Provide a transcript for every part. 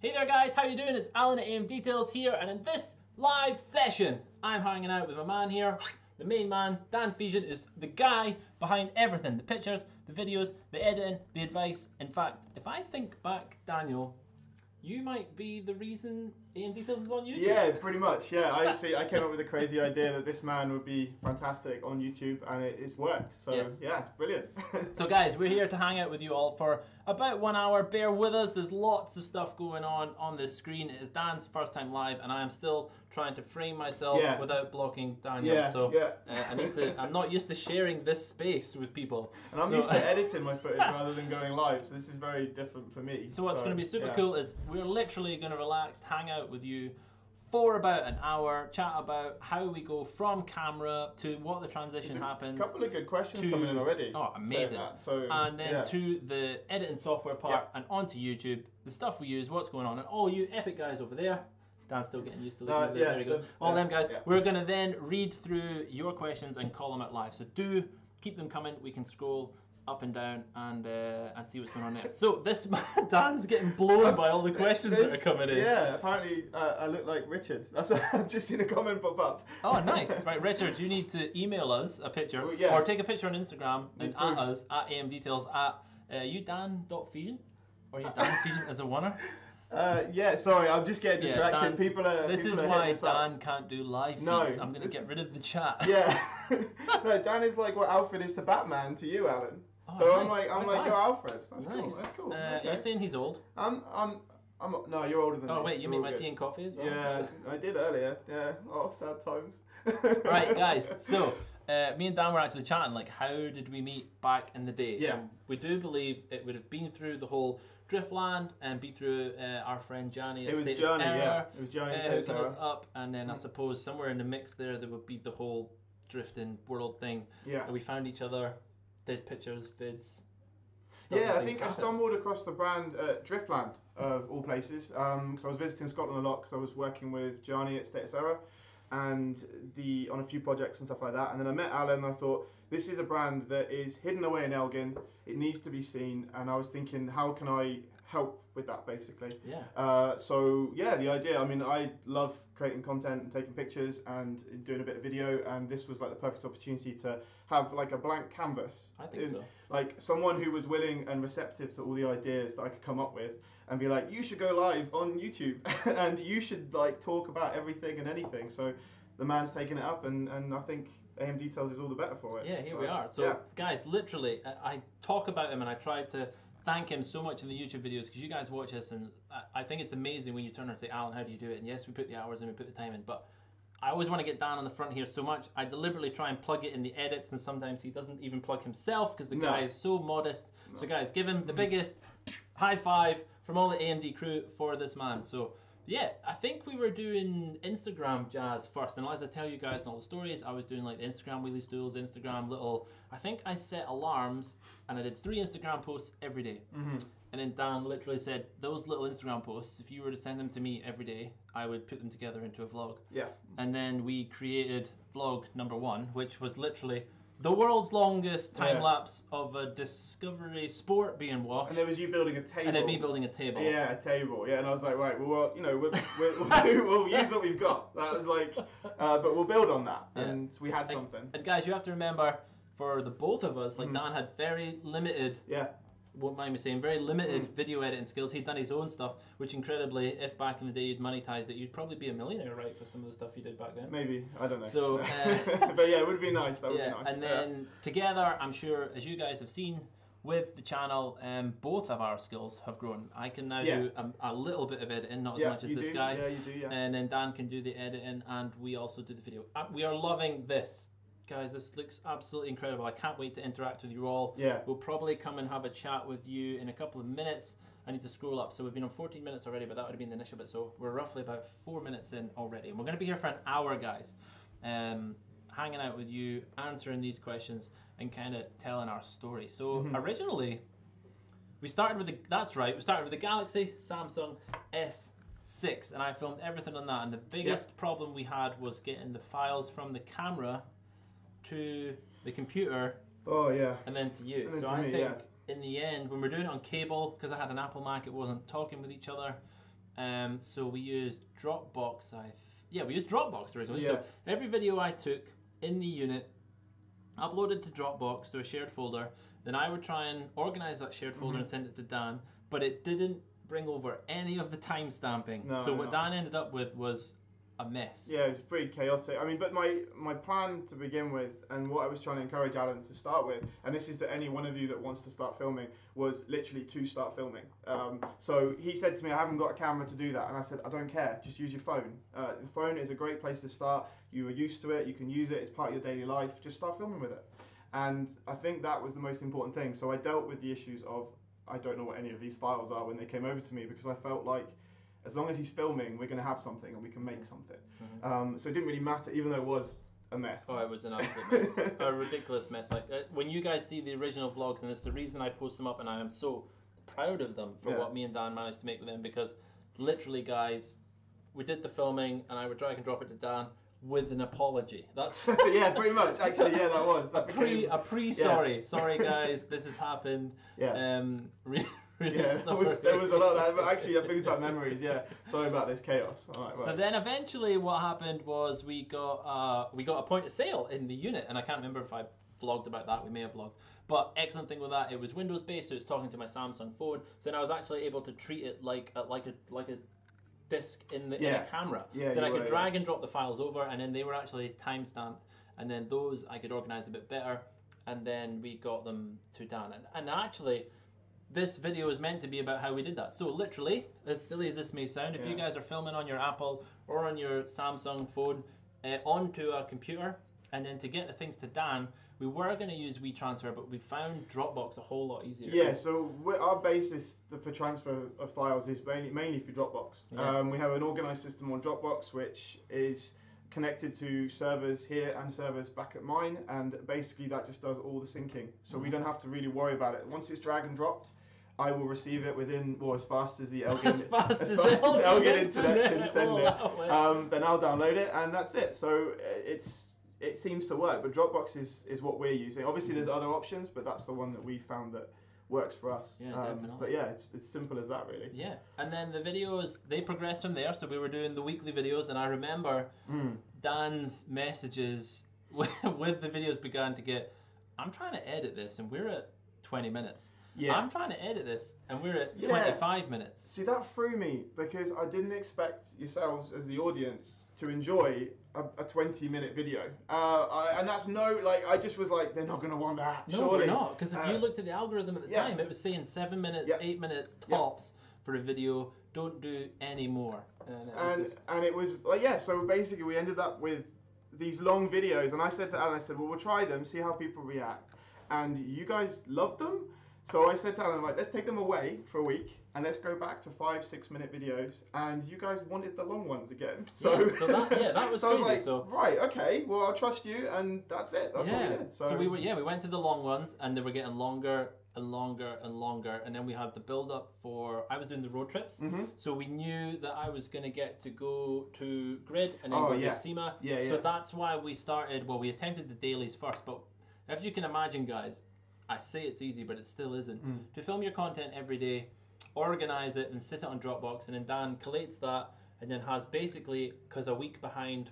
Hey there guys, how you doing? It's Alan at AM Details here, and in this live session I'm hanging out with my man here, the main man. Dan Fegent is the guy behind everything, the pictures, the videos, the editing, the advice. In fact, if I think back, Daniel, you might be the reason AM Details is on YouTube. Yeah, pretty much, yeah. I came up with a crazy idea that this man would be fantastic on YouTube, and it's worked, so yes. Yeah, it's brilliant. So guys, we're here to hang out with you all for about 1 hour. Bear with us, there's lots of stuff going on this screen. It is Dan's first time live, and I am still trying to frame myself without blocking Daniel, I'm not used to sharing this space with people. And I'm used to editing my footage rather than going live, so this is very different for me. So what's going to be super cool is we're literally going to relax, hang out with you for about an hour, chat about how we go from camera to what the transition happens. A couple of good questions coming in already. Oh, amazing. And then to the editing software part and onto YouTube, the stuff we use, what's going on, and all you epic guys over there. Dan's still getting used to looking over there. There he goes. All them guys. Yeah. We're going to then read through your questions and call them out live. So do keep them coming. We can scroll up and down and see what's going on there. So this man, Dan's getting blown by all the questions that are coming in. Yeah, apparently I look like Richard. That's what I've just seen a comment pop up. Oh, nice. Right, Richard, you need to email us a picture or take a picture on Instagram and at us, at amdetails, at youdan.fegent, or youdanfegent as a winner. Sorry, I'm just getting distracted. Dan, people are why Dan can't do live feeds. I'm going to get rid of the chat. Yeah. No, Dan is like what Alfred is to Batman to you, Alan. Oh, so nice. I'm like, you're Alfred. That's nice. Cool. That's cool. Okay. You're saying he's old? No, you're older than me. Oh wait, you made my tea and coffee as well? Yeah, I did earlier. Yeah. Oh, sad times. Right, guys. So me and Dan were actually chatting. Like, how did we meet back in the day? Yeah. And we do believe it would have been through the whole Driftland and be through our friend Johnny. It was Johnny. Who got us up, and then I suppose somewhere in the mix there would be the whole drifting world thing. Yeah. And we found each other. Did pictures, vids. Yeah, I think I stumbled across the brand at Driftland, of all places, because I was visiting Scotland a lot because I was working with Johnny at Status Era and on a few projects and stuff like that. And then I met Alan and I thought, this is a brand that is hidden away in Elgin. It needs to be seen. And I was thinking, how can I help with that, basically? Yeah. The idea, I mean, I love creating content and taking pictures and doing a bit of video, and this was like the perfect opportunity to have like a blank canvas. I think so. Like someone who was willing and receptive to all the ideas that I could come up with and be like, you should go live on YouTube and you should like talk about everything and anything. So the man's taking it up, and I think AM Details is all the better for it. Yeah, here we are. So guys, literally, I talk about him and I try to thank him so much in the YouTube videos because you guys watch us, and I think it's amazing when you turn and say, Alan, how do you do it? And yes, we put the hours in, we put the time in, but I always want to get Dan on the front here so much. I deliberately try and plug it in the edits, and sometimes he doesn't even plug himself because the guy is so modest. No. So guys, give him the biggest high five from all the AMD crew for this man. So yeah, I think we were doing Instagram jazz first, and as I tell you guys in all the stories, I was doing like the Instagram wheelie stools, Instagram little, I think I set alarms and I did 3 Instagram posts every day. Mm-hmm. And then Dan literally said, those little Instagram posts, if you were to send them to me every day, I would put them together into a vlog. Yeah. And then we created vlog number 1, which was literally the world's longest time lapse of a discovery sport being watched. And there was you building a table. And then me building a table. Yeah, a table. Yeah, and I was like, right, well, you know, we'll use what we've got. That was like, but we'll build on that. Yeah. And we had something. And guys, you have to remember, for the both of us, like Dan had very limited, won't mind me saying, very limited video editing skills. He'd done his own stuff, which incredibly, if back in the day you'd monetized it, you'd probably be a millionaire, right, for some of the stuff you did back then? Maybe, I don't know. So, but yeah, it would be nice, that would be nice. And then together, I'm sure, as you guys have seen, with the channel, both of our skills have grown. I can now do a little bit of editing, not as much as this guy. Yeah, you do, yeah. And then Dan can do the editing, and we also do the video. We are loving this. Guys, this looks absolutely incredible. I can't wait to interact with you all. Yeah. We'll probably come and have a chat with you in a couple of minutes. I need to scroll up. So we've been on 14 minutes already, but that would have been the initial bit. So we're roughly about 4 minutes in already. And we're going to be here for an hour, guys. Hanging out with you, answering these questions, and kind of telling our story. So originally, we started with the Galaxy Samsung S6. And I filmed everything on that. And the biggest problem we had was getting the files from the camera to the computer, and then to you. Then so I think in the end, when we're doing it on cable, because I had an Apple Mac, it wasn't talking with each other, So we used Dropbox. We used Dropbox originally. Yeah. So every video I took in the unit, uploaded to Dropbox to a shared folder, then I would try and organize that shared folder and send it to Dan, but it didn't bring over any of the timestamping. What Dan ended up with was a mess. Yeah, it was pretty chaotic. I mean, but my plan to begin with, and what I was trying to encourage Alan to start with, and this is to any one of you that wants to start filming, was literally to start filming. So he said to me, I haven't got a camera to do that, and I said, I don't care, just use your phone. The phone is a great place to start. You are used to it, you can use it, it's part of your daily life, just start filming with it. And I think that was the most important thing. So I dealt with the issues of, I don't know what any of these files are when they came over to me, because I felt like, as long as he's filming, we're going to have something and we can make something. So it didn't really matter, even though it was a mess. Oh, it was an absolute mess. A ridiculous mess. Like when you guys see the original vlogs, and it's the reason I post them up, and I am so proud of them for what me and Dan managed to make with them, because literally, guys, we did the filming and I would drag and drop it to Dan with an apology. That's pretty much. Actually, that was. That sorry guys, this has happened. There was a lot of that, but actually that brings back memories, sorry about this chaos. All right, so then eventually what happened was we got a point of sale in the unit, and I can't remember if I vlogged about that, we may have vlogged, but excellent thing with that, it was Windows based, so it's talking to my Samsung phone, so then I was actually able to treat it like a disk in a camera, so I could drag and drop the files over, and then they were actually timestamped, and then those I could organize a bit better, and then we got them to Dan, and actually this video is meant to be about how we did that. So literally, as silly as this may sound, if you guys are filming on your Apple or on your Samsung phone onto a computer, and then to get the things to Dan, we were going to use WeTransfer, but we found Dropbox a whole lot easier. Yeah, so our basis for transfer of files is mainly through Dropbox. Yeah. We have an organized system on Dropbox, which is connected to servers here and servers back at mine, and basically that just does all the syncing, so we don't have to really worry about it. Once it's drag and dropped, I will receive it within, well, as fast as the Elgin internet can send it, then I'll download it, and that's it. So it seems to work, but Dropbox is what we're using. Obviously there's other options, but that's the one that we found that works for us. Yeah, definitely. But yeah, it's simple as that, really. Yeah, and then the videos, they progressed from there. So we were doing the weekly videos, and I remember Dan's messages with the videos began to get, I'm trying to edit this, and we're at 20 minutes. Yeah. I'm trying to edit this, and we're at 25 minutes. See, that threw me, because I didn't expect yourselves as the audience to enjoy a 20-minute video. I just was like, they're not going to want that, surely. No, we're not, because if you looked at the algorithm at the time, it was saying 7 minutes, 8 minutes tops for a video, don't do any more. And it was, so basically we ended up with these long videos, and I said to Alan, well, we'll try them, see how people react. And you guys loved them. So I said to Alan, let's take them away for a week, and let's go back to 5-6 minute videos. And you guys wanted the long ones again. So, that was crazy. I was like, right, okay, well, I'll trust you, and that's it. That's what we did. So we went to the long ones, and they were getting longer and longer and longer. And then we had the build up for, I was doing the road trips. So we knew that I was going to get to go to Grid and then go to SEMA. So that's why we started, we attempted the dailies first. But if you can imagine, guys, I say it's easy, but it still isn't. To film your content every day, organize it and sit it on Dropbox, and then Dan collates that and then has basically, because a week behind,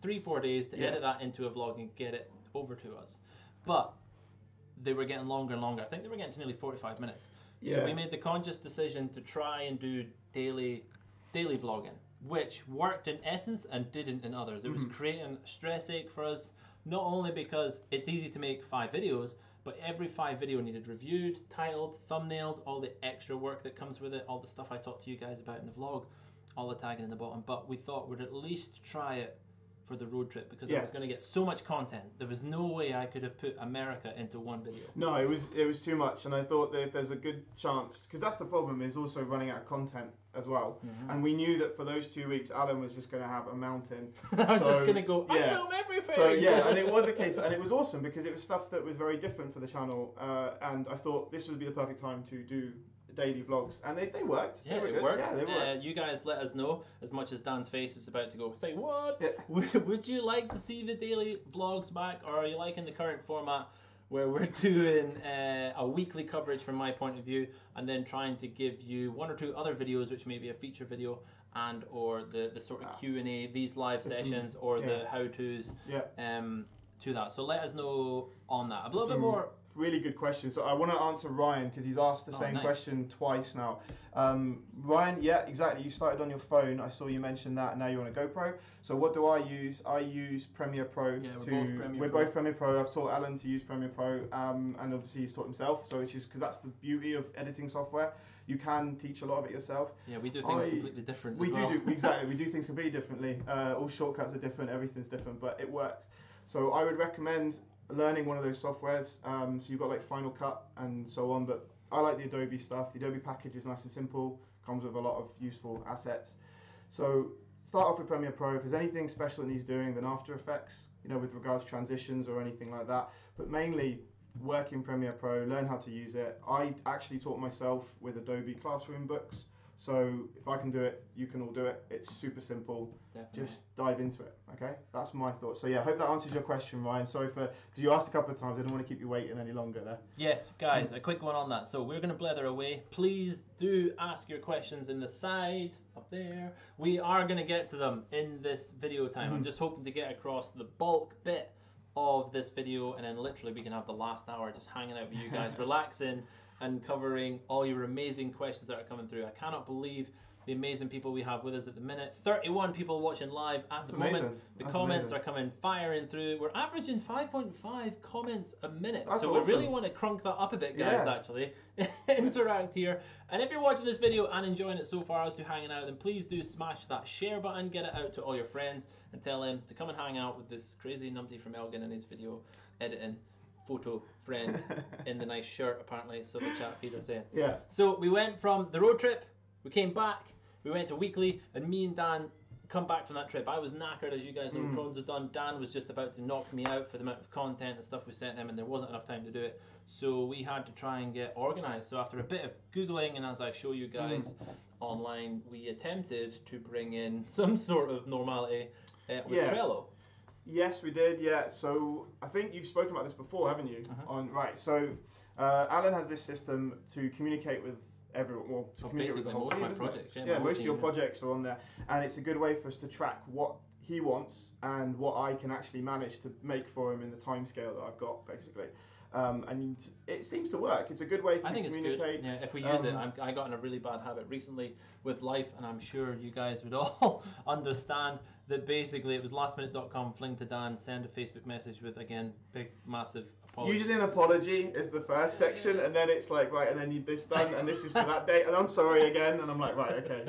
3-4 days to edit that into a vlog and get it over to us. But they were getting longer and longer. I think they were getting to nearly 45 minutes. Yeah. So we made the conscious decision to try and do daily vlogging, which worked in essence and didn't in others. It was creating a stress ache for us, not only because it's easy to make 5 videos, but every 5 video needed reviewed, titled, thumbnailed, all the extra work that comes with it, all the stuff I talked to you guys about in the vlog, all the tagging in the bottom. But we thought we'd at least try it for the road trip, because I was going to get so much content. There was no way I could have put America into one video. No, it was too much, and I thought that if there's a good chance, because that's the problem, is also running out of content as well. And we knew that for those 2 weeks, Alan was just going to have a mountain. Just going to go, I film everything! So and it was a case, and it was awesome, because it was stuff that was very different for the channel, and I thought this would be the perfect time to do daily vlogs, and they worked. Yeah, they worked. Yeah, they worked. You guys let us know, as much as Dan's face is about to go, say what? Would you like to see the daily vlogs back, or are you liking the current format? where we're doing a weekly coverage from my point of view, and then trying to give you one or two other videos, which may be a feature video and or the sort of Q&A, these live sessions or the how-tos to that. So let us know on that. A little bit more... Really good question. So I want to answer Ryan because he's asked the same question twice now. Ryan, yeah, exactly. You started on your phone. I saw you mention that. And now you're on a GoPro. So what do I use? I use Premiere Pro. Yeah, we're both Premiere Pro. I've taught Alan to use Premiere Pro, and obviously he's taught himself. So it's just because that's the beauty of editing software. You can teach a lot of it yourself. Yeah, we do things completely different. We do things completely differently. All shortcuts are different. Everything's different, but it works. So I would recommend learning one of those softwares, so you've got like Final Cut and so on, but I like the Adobe stuff. The Adobe package is nice and simple, comes with a lot of useful assets. So start off with Premiere Pro. If there's anything special it needs doing, then After Effects, you know, with regards to transitions or anything like that, but mainly work in Premiere Pro, learn how to use it. I actually taught myself with Adobe Classroom books, so if I can do it, you can all do it. It's super simple. Definitely. Just dive into it. Okay, that's my thought. So yeah, I hope that answers your question, Ryan. Sorry for, because you asked a couple of times. I don't want to keep you waiting any longer there. Yes, guys, a quick one on that. So we're going to blether away. Please do ask your questions in the side up there. We are going to get to them in this video time. I'm just hoping to get across the bulk bit of this video, and then literally we can have the last hour just hanging out with you guys, relaxing and covering all your amazing questions that are coming through. I cannot believe the amazing people we have with us at the minute. 31 people watching live at the moment. The comments are coming firing through. We're averaging 5.5 comments a minute. So we really want to crunk that up a bit, guys, actually. Interact here. And if you're watching this video and enjoying it so far as to hanging out, then please do smash that share button, get it out to all your friends, and tell them to come and hang out with this crazy numpty from Elgin and his video editing photo friend in the nice shirt, apparently, so the chat feed us in. Yeah. So we went from the road trip, we came back, we went to weekly, and me and Dan come back from that trip. I was knackered, as you guys know, Crohn's have done. Dan was just about to knock me out for the amount of content and stuff we sent him, and there wasn't enough time to do it. So we had to try and get organised. So after a bit of Googling, and as I show you guys online, we attempted to bring in some sort of normality with Trello. Yes, we did, yeah. So I think you've spoken about this before, haven't you? Right, so Alan has this system to communicate with everyone, well, to communicate with the whole team, isn't it? Yeah, most of your projects are on there, and it's a good way for us to track what he wants and what I can actually manage to make for him in the timescale that I've got, basically. And it seems to work. It's a good way for you to communicate. I think it's good. Yeah, if we use it. I got in a really bad habit recently with life, and I'm sure you guys would all understand that basically it was lastminute.com, fling to Dan, send a Facebook message with, again, big, massive apology. Usually an apology is the first section, and then it's like, right, and I need this done, and this is for that date, and I'm sorry again, and I'm like, right, okay.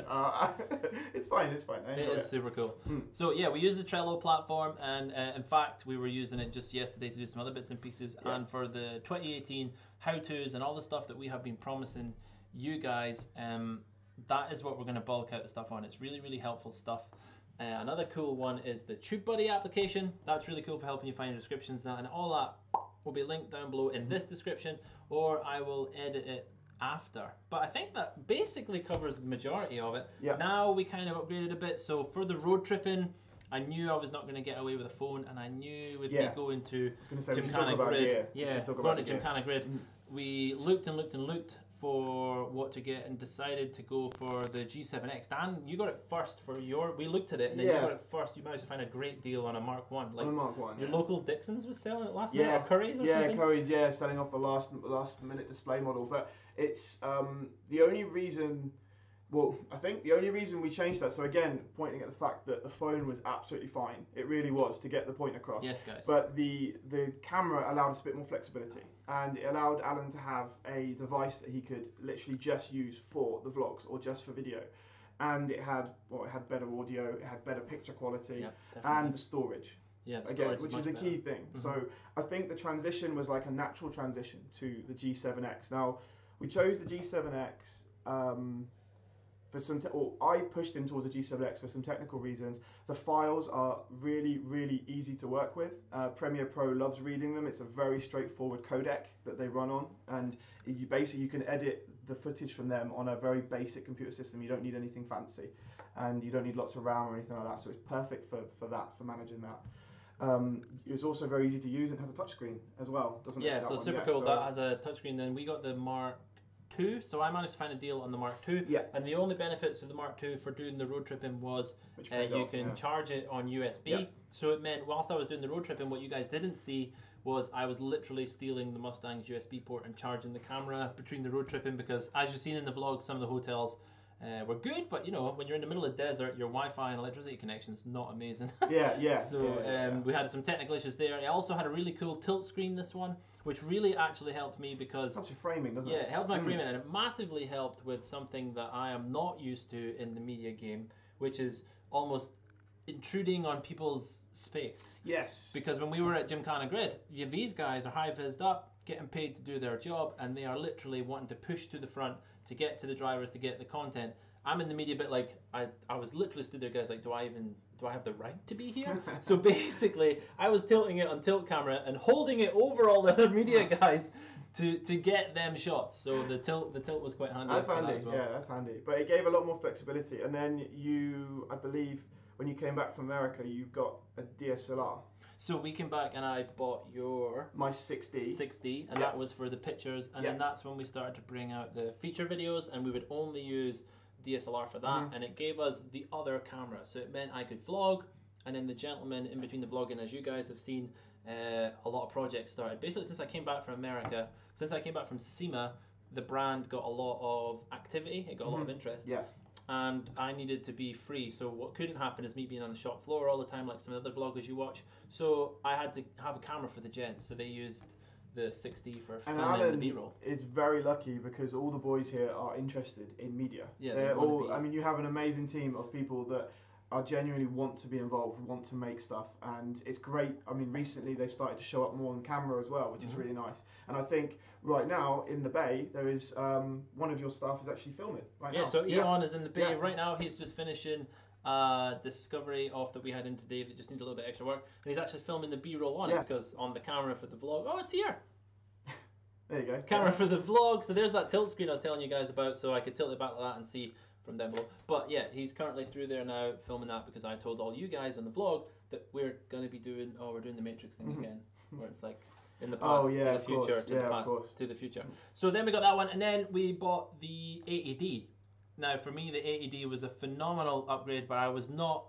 It's fine, it's fine. It is super cool. So yeah, we use the Trello platform, and in fact, we were using it just yesterday to do some other bits and pieces, and for the 2018 how-tos and all the stuff that we have been promising you guys, that is what we're going to bulk out the stuff on. It's really, really helpful stuff. Another cool one is the TubeBuddy application. That's really cool for helping you find descriptions now, and all that will be linked down below in this description, or I will edit it after. But I think that basically covers the majority of it. Now we kind of upgraded a bit. So for the road tripping, I knew I was not going to get away with a phone, and I knew with me going to Gymkhana Grid, going to Gymkhana Grid, we looked and looked and looked for what to get and decided to go for the G7X. Dan, you got it first for your, we looked at it and then you got it first. You managed to find a great deal on a Mark I. Like, on a Mark I, your local Dixon's was selling it last night, or Curries or something? Yeah, Curries, yeah, selling off a last minute display model. But it's the only reason... Well, I think the only reason we changed that, so again, pointing at the fact that the phone was absolutely fine. It really was, to get the point across. Yes, guys. But the camera allowed us a bit more flexibility, and it allowed Alan to have a device that he could literally just use for the vlogs or just for video. And it had, well, it had better audio, it had better picture quality, and the storage. Yeah, again, which is a key thing. So I think the transition was like a natural transition to the G7X. Now, we chose the G7X... I pushed him towards the G7X for some technical reasons. The files are really, really easy to work with. Premiere Pro loves reading them. It's a very straightforward codec that they run on, and you basically you can edit the footage from them on a very basic computer system. You don't need anything fancy, and you don't need lots of RAM or anything like that. So it's perfect for that, for managing that. It's also very easy to use and has a touchscreen as well, doesn't it? Yeah, so super cool. That has a touchscreen. Then we got the Mark II, so I managed to find a deal on the Mark II. Yeah. And the only benefits of the Mark II for doing the road tripping was you can charge it on USB. Yeah. So it meant whilst I was doing the road tripping, what you guys didn't see was I was literally stealing the Mustang's USB port and charging the camera between the road tripping, because as you've seen in the vlog, some of the hotels were good, but you know, when you're in the middle of the desert, your Wi-Fi and electricity connection's not amazing. We had some technical issues there. It also had a really cool tilt screen, this one, which really actually helped me because... helps your framing, doesn't it? Yeah, it helped my framing, and it massively helped with something that I am not used to in the media game, which is almost intruding on people's space. Yes. Because when we were at Gymkhana Grid, these guys are high-vised up, getting paid to do their job, and they are literally wanting to push to the front to get to the drivers, to get the content. I'm in the media bit, like I was literally stood there, guys, like, do I have the right to be here? So basically I was tilting it on tilt camera and holding it over all the other media guys to get them shots. So the tilt was quite handy. That's handy, as well. Yeah, that's handy. But it gave a lot more flexibility. And then you, I believe, when you came back from America, you got a DSLR. So we came back and I bought my 6D, and that was for the pictures, and then that's when we started to bring out the feature videos, and we would only use DSLR for that, and it gave us the other camera, so it meant I could vlog, and then the gentleman in between the vlogging, as you guys have seen, a lot of projects started. Basically, since I came back from America, since I came back from SEMA, the brand got a lot of activity, it got a lot of interest. Yeah. And I needed to be free, so what couldn't happen is me being on the shop floor all the time like some other vloggers you watch. So I had to have a camera for the gents, so they used the 6D for filming the B-roll. Is very lucky because all the boys here are interested in media. Yeah, they're all. I mean, you have an amazing team of people that are genuinely want to be involved, want to make stuff, and it's great. I mean, recently they've started to show up more on camera as well, which is really nice. And I think right now in the Bay, there is one of your staff is actually filming right now. Yeah, so Eon is in the Bay right now. He's just finishing discovery off that we had in today that just needed a little bit extra work, and he's actually filming the B-roll on it because on the camera for the vlog, it's here. There you go. Camera for the vlog. So there's that tilt screen I was telling you guys about, so I could tilt it back like that and see from down below. But yeah, he's currently through there now filming that because I told all you guys on the vlog that we're going to be doing, we're doing the Matrix thing again, where it's like in the past to the future, to the future. So then we got that one, and then we bought the 80D. Now for me, the 80D was a phenomenal upgrade, but I was not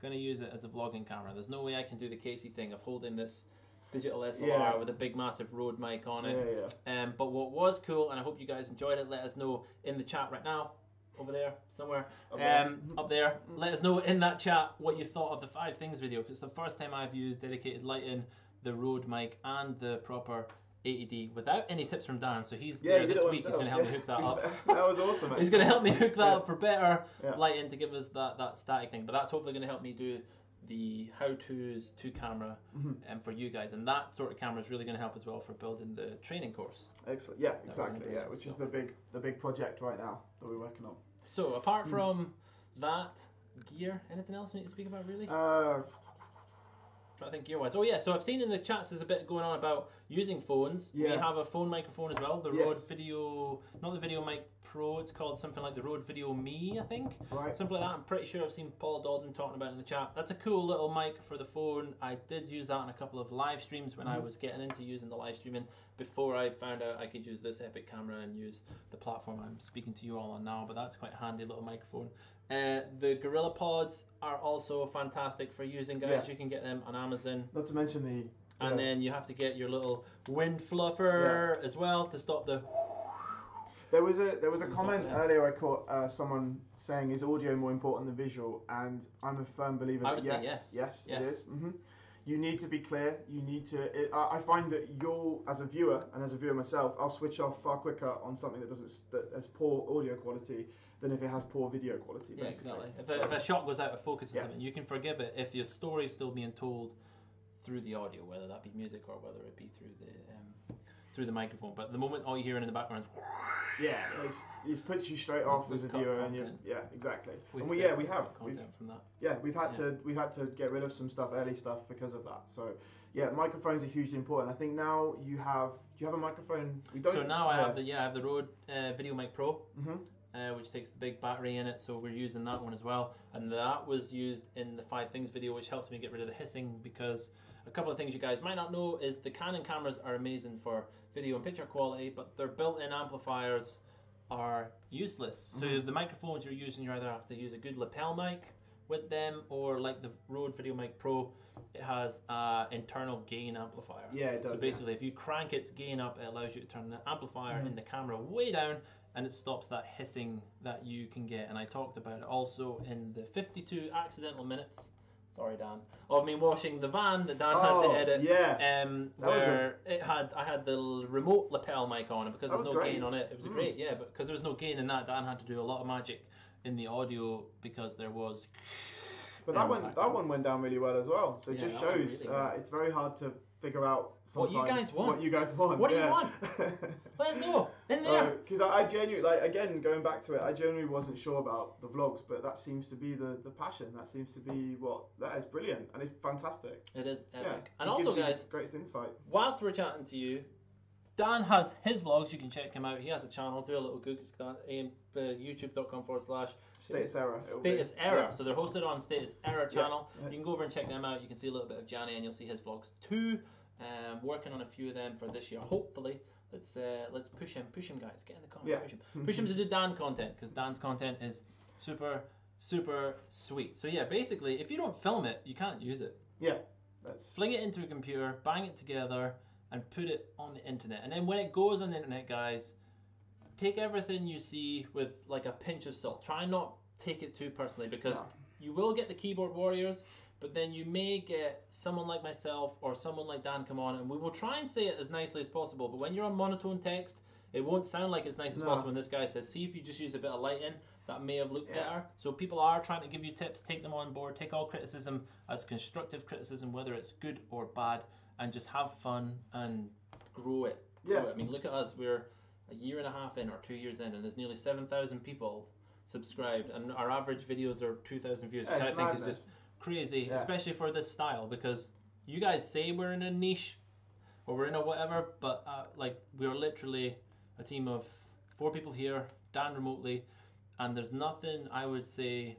going to use it as a vlogging camera. There's no way I can do the Casey thing of holding this digital SLR with a big massive Rode mic on it. But what was cool, and I hope you guys enjoyed it, let us know in the chat right now. Over there, somewhere, up there. Let us know in that chat what you thought of the 5 things video, because it's the first time I've used dedicated lighting, the Rode mic, and the proper 80D without any tips from Dan. So he's there this week. He's going to help me hook that up. That was awesome. He's going to help me hook that up for better lighting to give us that static thing. But that's hopefully going to help me do the how-tos to camera and for you guys, and that sort of camera is really going to help as well for building the training course. Excellent. Yeah, exactly. Yeah, which is the big project right now that we're working on. So apart from that gear, anything else we need to speak about really? I think gear-wise. Oh yeah, so I've seen in the chats there's a bit going on about using phones. Yeah. We have a phone microphone as well, the Rode Video, not the Video Mic Pro, it's called something like the Rode Video Me, I think. Right. Something like that. I'm pretty sure I've seen Paul Dalton talking about it in the chat. That's a cool little mic for the phone. I did use that in a couple of live streams when I was getting into using the live streaming before I found out I could use this epic camera and use the platform I'm speaking to you all on now, but that's quite a handy little microphone. The Gorilla Pods are also fantastic for using, guys. You can get them on Amazon. Not to mention and then you have to get your little wind fluffer as well to stop the... There was a comment earlier I caught someone saying, is audio more important than visual? And I'm a firm believer that yes, it is. You need to be clear. You need to... I find that you'll, as a viewer, and as a viewer myself, I'll switch off far quicker on something that has poor audio quality than if it has poor video quality, basically. Yeah, exactly. If a shot goes out of focus or something, you can forgive it if your story is still being told through the audio, whether that be music or whether it be through the microphone. But at the moment, all you're hearing in the background is... Yeah, it puts you straight off as a viewer. And yeah, exactly. We've had to get rid of some stuff, early stuff, because of that. So yeah, microphones are hugely important. I think now do you have a microphone? I have the Rode Video Mic Pro, which takes the big battery in it, so we're using that one as well. And that was used in the 5 things video, which helps me get rid of the hissing, because a couple of things you guys might not know is the Canon cameras are amazing for video and picture quality, but their built-in amplifiers are useless. So the microphones you're using, you either have to use a good lapel mic with them, or like the Rode VideoMic Pro, it has an internal gain amplifier. Yeah, it does. So basically, if you crank its gain up, it allows you to turn the amplifier in the camera way down, and it stops that hissing that you can get. And I talked about it also in the 52 accidental minutes, sorry Dan, of me washing the van that Dan had to edit. Yeah. Where it had, I had the remote lapel mic on it because there's no gain on it. It was great, yeah, but because there was no gain in that, Dan had to do a lot of magic in the audio because there was. But that one went down really well as well. So it just shows really it's very hard to figure out sometimes what you guys want. What do you want? Let us know in there. Because I genuinely, like, again going back to it, I genuinely wasn't sure about the vlogs, but that seems to be the passion. That seems to be what that is brilliant, and it's fantastic. It is epic, and also guys, greatest insight. Whilst we're chatting to you, Dan has his vlogs. You can check him out. He has a channel. Do a little Google. It's youtube.com/status error. Yeah. So they're hosted on Status Error channel. Yeah. You can go over and check them out. You can see a little bit of Johnny, and you'll see his vlogs too. Working on a few of them for this year. Hopefully, let's push him, guys. Get in the comments. Yeah. Push him to do Dan content, because Dan's content is super sweet. So yeah, basically, if you don't film it, you can't use it. Yeah, that's. Fling it into a computer, bang it together, and put it on the internet. And then when it goes on the internet, guys, take everything you see with like a pinch of salt. Try not take it too personally, because you will get the keyboard warriors, but then you may get someone like myself or someone like Dan come on, and we will try and say it as nicely as possible, but when you're on monotone text, it won't sound like it's nice as possible when this guy says, see if you just use a bit of lighting, that may have looked better. So people are trying to give you tips, take them on board, take all criticism as constructive criticism, whether it's good or bad, and just have fun and grow it. Grow it. I mean, look at us, we're a year and a half in or 2 years in, and there's nearly 7,000 people subscribed, and our average videos are 2,000 views, which I think is just crazy, especially for this style, because you guys say we're in a niche or we're in a whatever, but like we're literally a team of 4 people here, Dan remotely, and there's nothing I would say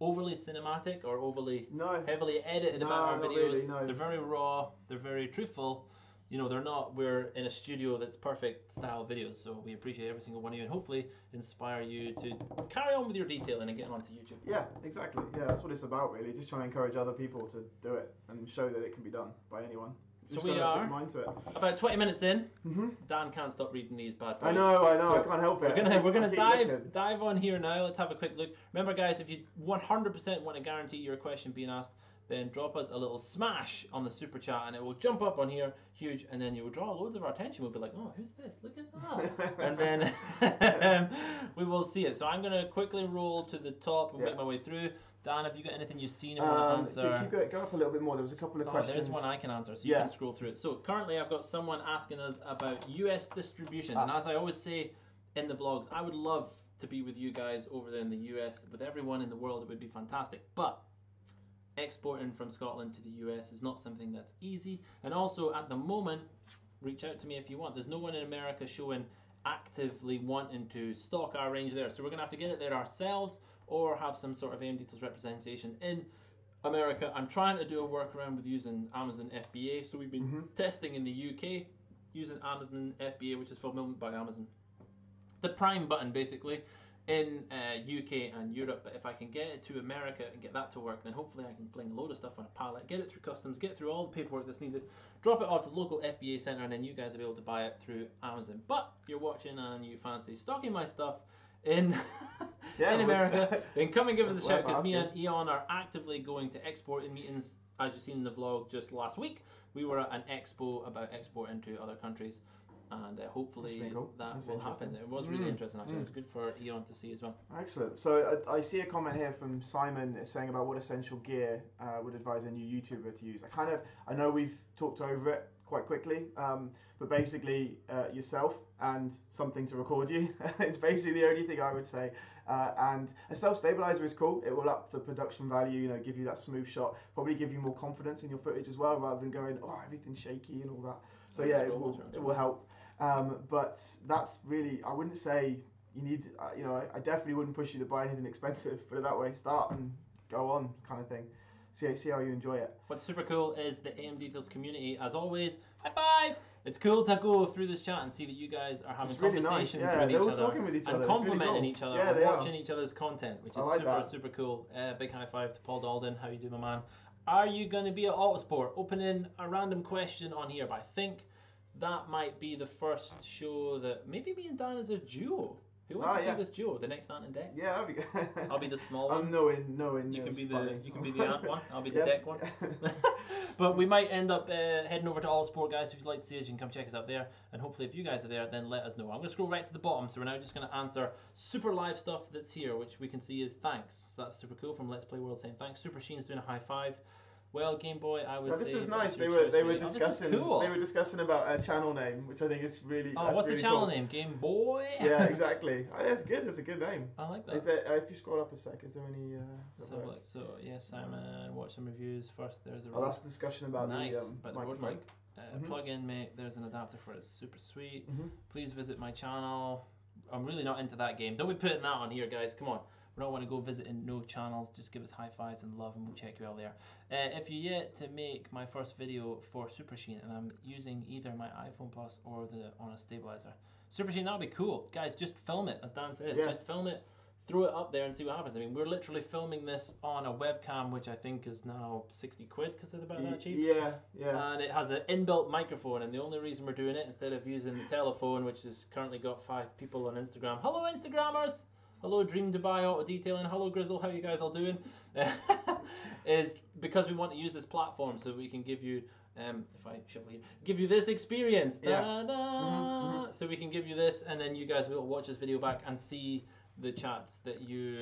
overly cinematic or overly heavily edited about our videos. Really, They're very raw, they're very truthful. You know, they're not, we're in a studio that's perfect style videos, so we appreciate every single one of you and hopefully inspire you to carry on with your detailing and get onto YouTube. Yeah, exactly. Yeah, that's what it's about really. Just try and encourage other people to do it and show that it can be done by anyone. So we are about 20 minutes in. Dan can't stop reading these bad boys. I know, so I can't help it. We're gonna dive on here now. Let's have a quick look. Remember guys, if you 100% want to guarantee your question being asked, then drop us a little smash on the super chat and it will jump up on here huge, and then you will draw loads of our attention. We'll be like, oh, who's this? Look at that. And then we will see it. So I'm gonna quickly roll to the top and make my way through. Dan, have you got anything you've seen and want to answer? Go up a little bit more. There was a couple of questions. There's one I can answer, so you can scroll through it. So currently I've got someone asking us about US distribution. And as I always say in the vlogs, I would love to be with you guys over there in the US. With everyone in the world, it would be fantastic. But exporting from Scotland to the US is not something that's easy. And also at the moment, reach out to me if you want. There's no one in America showing actively wanting to stock our range there. So we're going to have to get it there ourselves or have some sort of AM Details representation in America. I'm trying to do a workaround with using Amazon FBA. So we've been testing in the UK using Amazon FBA, which is fulfillment by Amazon. The Prime button basically in UK and Europe, but if I can get it to America and get that to work, then hopefully I can fling a load of stuff on a pallet, get it through customs, get through all the paperwork that's needed, drop it off to the local FBA centre, and then you guys will be able to buy it through Amazon. But if you're watching and you fancy stocking my stuff in, in America, then come and give us a shout, because me and Eon are actively going to export in meetings. As you've seen in the vlog just last week, we were at an expo about export into other countries. And hopefully that will happen. It was really interesting actually. It was good for Eon to see as well. Excellent. So I see a comment here from Simon saying about what essential gear would advise a new YouTuber to use. I know we've talked over it quite quickly, but basically yourself and something to record you. It's basically the only thing I would say. And a self-stabilizer is cool. It will up the production value, you know, give you that smooth shot, probably give you more confidence in your footage as well, rather than going, oh, everything's shaky and all that. So yeah, it will help. But that's really, I wouldn't say you need, you know, I definitely wouldn't push you to buy anything expensive, put it that way, start and go on kind of thing. See how you enjoy it. What's super cool is the AM Details community, as always. High five! It's cool to go through this chat and see that you guys are having conversations with each other and complimenting each other and watching each other's content, which is super cool. Big high five to Paul Dalton. How you doing, my man? Are you going to be at Autosport? Opening a random question on here, but I think that might be the first show that maybe me and Dan is a duo. Who wants to see this duo? The next Ant and Deck? Yeah, that'd be good. I'll be the small one. I'm knowing. You can be the Ant one. I'll be the Deck one. But we might end up heading over to Allsport, guys. If you'd like to see us, you can come check us out there. And hopefully, if you guys are there, then let us know. I'm going to scroll right to the bottom. So we're now just going to answer super live stuff that's here, which we can see is thanks. So that's super cool from Let's Play World saying thanks. Super Sheen's doing a high five. Well, Game Boy, I would say this was nice. They were discussing about a channel name, which I think is really. Oh, what's the channel name? Game Boy. Yeah, exactly. That's good. That's a good name. I like that. Is there, if you scroll up a sec, is there any? Let's have a look. So yeah, Simon, watch some reviews first. There's a. Oh, that's the discussion about the Rode mic. Plug-in, mate. There's an adapter for it. It's super sweet. Please visit my channel. I'm really not into that game. Don't be putting that on here, guys. Come on. We don't want to go visiting no channels. Just give us high fives and love and we'll check you out there. If you're yet to make my first video for Super Sheen, and I'm using either my iPhone Plus or on a stabilizer. Super Sheen, that would be cool. Guys, just film it, as Dan says. Yeah. Just film it, throw it up there and see what happens. I mean, we're literally filming this on a webcam, which I think is now 60 quid because it's about that cheap. Yeah, yeah. And it has an inbuilt microphone, and the only reason we're doing it, instead of using the telephone, which has currently got 5 people on Instagram. Hello, Instagrammers! Hello, Dream Dubai Auto Detailing. Hello, Grizzle. How you guys all doing? Is because we want to use this platform so that we can give you, if I shuffle here, give you this experience. Yeah. So we can give you this, and then you guys will watch this video back and see the chats that you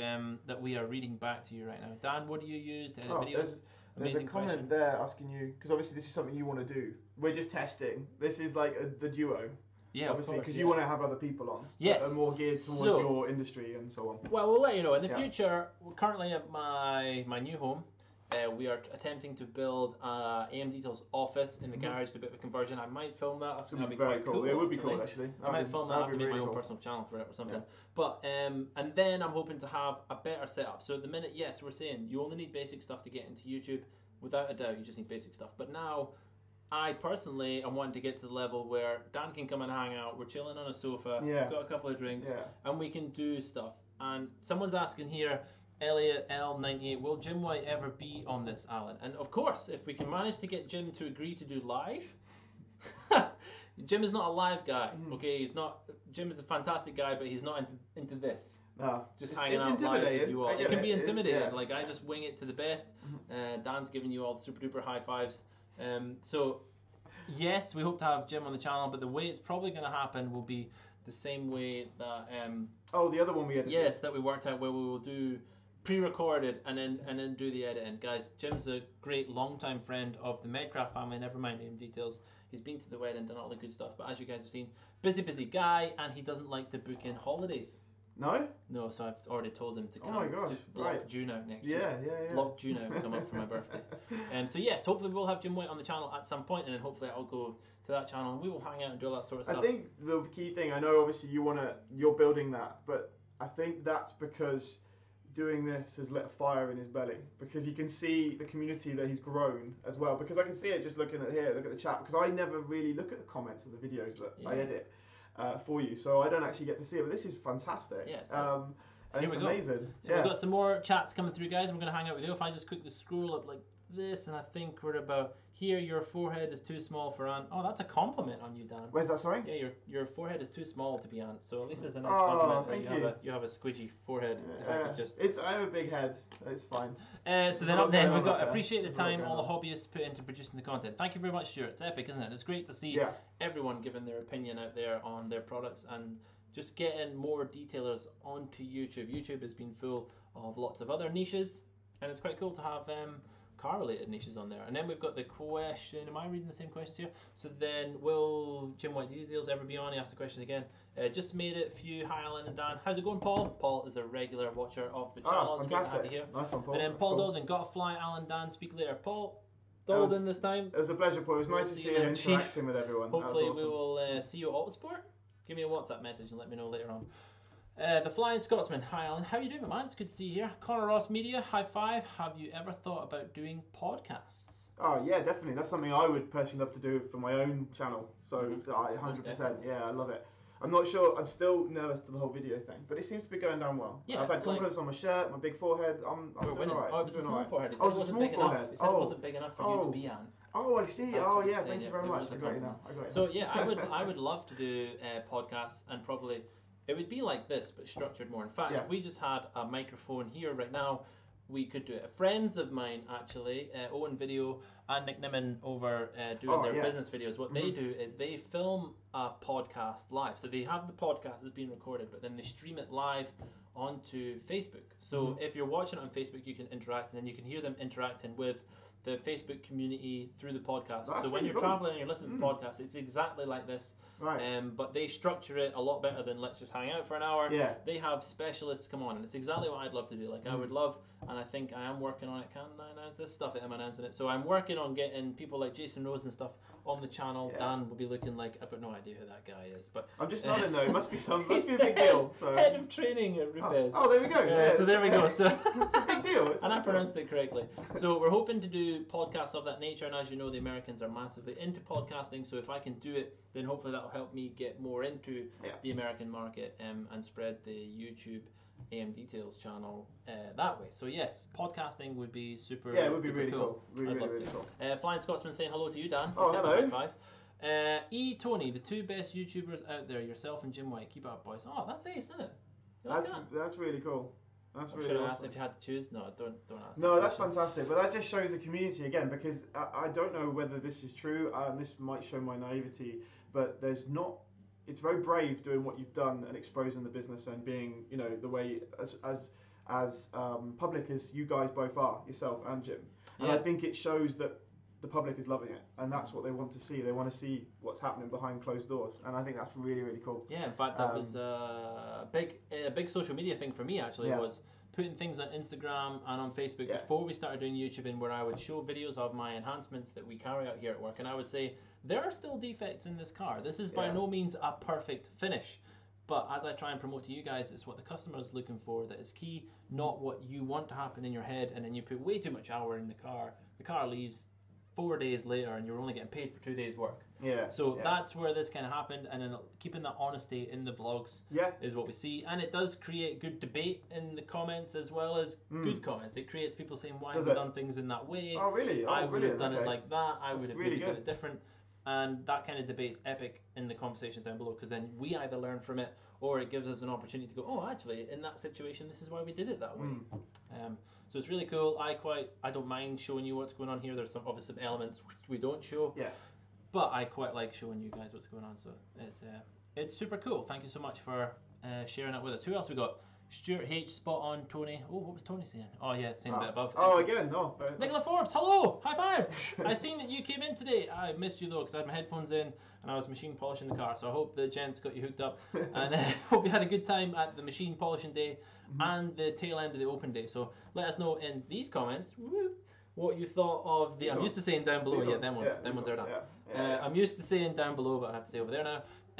that we are reading back to you right now. Dan, what do you use to edit videos? There's a comment there asking you, because obviously this is something you want to do. We're just testing. This is like the duo. Yeah, obviously, because you want to have other people on. Yes. That are more geared towards your industry and so on. Well, we'll let you know. In the future, we're currently at my new home. We are attempting to build AM Details office in the garage to a bit of a conversion. I might film that. That's going to be quite cool. It would be cool, actually. I might film that to make my own personal channel for it or something. But and then I'm hoping to have a better setup. So at the minute, yes, we're saying you only need basic stuff to get into YouTube. Without a doubt, you just need basic stuff. But now, I personally am wanting to get to the level where Dan can come and hang out, we're chilling on a sofa, we've got a couple of drinks, and we can do stuff. And someone's asking here, Elliot L98, will Jim White ever be on this, Alan? And of course, if we can manage to get Jim to agree to do live, Jim is not a live guy, okay? He's not. Jim is a fantastic guy, but he's not into this. No, just hanging out live with you all. It can be intimidating. Like I just wing it to the best. Dan's giving you all the super duper high fives. So yes, we hope to have Jim on the channel, but the way it's probably going to happen will be the same way that the other one we had that we worked out, where we will do pre-recorded and then do the editing. Guys, Jim's a great long-time friend of the Medcraft family, never mind him details. He's been to the wedding, done all the good stuff, but as you guys have seen, busy guy, and he doesn't like to book in holidays. No, so I've already told him to come. Oh my gosh, just block June out next year. Yeah. Block June out, come up for my birthday. So yes, hopefully we'll have Jim White on the channel at some point, and then hopefully I'll go to that channel and we will hang out and do all that sort of stuff. I think the key thing, I know obviously you're building that, but I think that's because doing this has lit a fire in his belly, because he can see the community that he's grown as well. Because I can see it just looking at here, look at the chat, because I never really look at the comments of the videos that I edit. For you, so I don't actually get to see it, but this is fantastic. Yes. And it's amazing. So we've got some more chats coming through, guys. We're going to hang out with you. If I just quickly scroll up like this, and I think we're about here. Your forehead is too small for Ant. Oh, that's a compliment on you, Dan. Where's that? Sorry. Yeah, your forehead is too small to be Ant. So at least there's a nice compliment. Thank you. You have a squidgy forehead. I have a big head. It's fine. So then up there we've got appreciate the time all the hobbyists put into producing the content. Thank you very much, Stuart. It's epic, isn't it? It's great to see everyone giving their opinion out there on their products and just getting more detailers onto YouTube. YouTube has been full of lots of other niches, and it's quite cool to have car-related niches on there. And then we've got the question, am I reading the same questions here? So then, will Jim White Details ever be on? He asked the question again. Just made it, few, hi Alan and Dan. How's it going, Paul? Paul is a regular watcher of the channel. It's great to have you here. Nice one, Paul. And then Paul Dalton, got a fly, Alan, Dan, speak later. Paul Dalton this time. It was a pleasure, Paul. It was nice to see you interacting with everyone. Hopefully we will see you at Autosport. Give me a WhatsApp message and let me know later on. The Flying Scotsman, hi Alan, how are you doing, my man? It's good to see you here. Connor Ross Media, high five. Have you ever thought about doing podcasts? Oh yeah, definitely. That's something I would personally love to do for my own channel. So 100%, yeah, I love it. I'm not sure, I'm still nervous to the whole video thing, but it seems to be going down well. Yeah, I've had compliments on my shirt, my big forehead, I'm doing alright. Oh, it was a small forehead, it wasn't big enough. It wasn't big enough for you to be on. Oh, I see. That's yeah, thank you very much. I got you now. So yeah, I would love to do podcasts, and probably it would be like this, but structured more. In fact, if we just had a microphone here right now, we could do it. Friends of mine, actually, Owen Video and Nick Niman over doing their business videos, what they do is they film a podcast live. So they have the podcast that's being recorded, but then they stream it live onto Facebook. So if you're watching it on Facebook, you can interact, and then you can hear them interacting with the Facebook community through the podcast. That's so when you're traveling and you're listening to podcasts, it's exactly like this, right? But they structure it a lot better than let's just hang out for an hour. Yeah. They have specialists come on, and it's exactly what I'd love to do. Like I would love, and I think I am working on it. Can I announce this stuff? I'm announcing it. So I'm working on getting people like Jason Rose and stuff on the channel. Yeah. Dan will be looking like, I've got no idea who that guy is, but I'm just nodding though. It must be some. Must be a big deal. So. Head of training at Rupes. Oh, there we go. Yeah, so there we go. So it's a big deal. It's and I pronounced it correctly. So we're hoping to do podcasts of that nature, and as you know, the Americans are massively into podcasting, so if I can do it, then hopefully that'll help me get more into the American market and spread the YouTube AM Details channel that way. So yes, podcasting would be super cool. Yeah, it would be really cool. I'd love to. Flying Scotsman saying hello to you, Dan. Oh, hello. E. Tony, the two best YouTubers out there, yourself and Jim White. Keep up, boys. Oh, that's ace, isn't it? Like that's really cool. That's really awesome. Should I ask if you had to choose? No, don't ask. No, that's fantastic. But that just shows the community again, because I don't know whether this is true, and this might show my naivety, but there's not. It's very brave doing what you've done and exposing the business and being, you know, the way as public as you guys both are, yourself and Jim. And I think it shows that the public is loving it, and that's what they want to see. They want to see what's happening behind closed doors, and I think that's really, really cool. Yeah, in fact, that was a big social media thing for me, actually, was putting things on Instagram and on Facebook before we started doing YouTube, and where I would show videos of my enhancements that we carry out here at work, and I would say, there are still defects in this car. This is by no means a perfect finish. But as I try and promote to you guys, it's what the customer is looking for that is key, not what you want to happen in your head, and then you put way too much hour in the car leaves 4 days later, and you're only getting paid for 2 days' work. Yeah. So that's where this kind of happened, and then keeping that honesty in the vlogs is what we see, and it does create good debate in the comments as well as good comments. It creates people saying, "Why have you done things in that way? Oh, really? Oh, I would have done it like that. I would have really done it different." And that kind of debate's epic in the conversations down below, because then we either learn from it or it gives us an opportunity to go, oh, actually, in that situation, this is why we did it that way. So it's really cool. I don't mind showing you what's going on here. There's some obvious elements we don't show. Yeah. But I quite like showing you guys what's going on. So it's super cool. Thank you so much for sharing it with us. Who else we got? Stuart H, spot on. Tony, oh, what was Tony saying? Oh yeah, same bit above. Oh, again, no. Nicola Forbes, hello, high five. I seen that you came in today. I missed you though, because I had my headphones in and I was machine polishing the car, so I hope the gents got you hooked up, and I hope you had a good time at the machine polishing day and the tail end of the open day. So let us know in these comments what you thought of the... I'm used to saying down below, I'm used to saying down below, but I have to say over there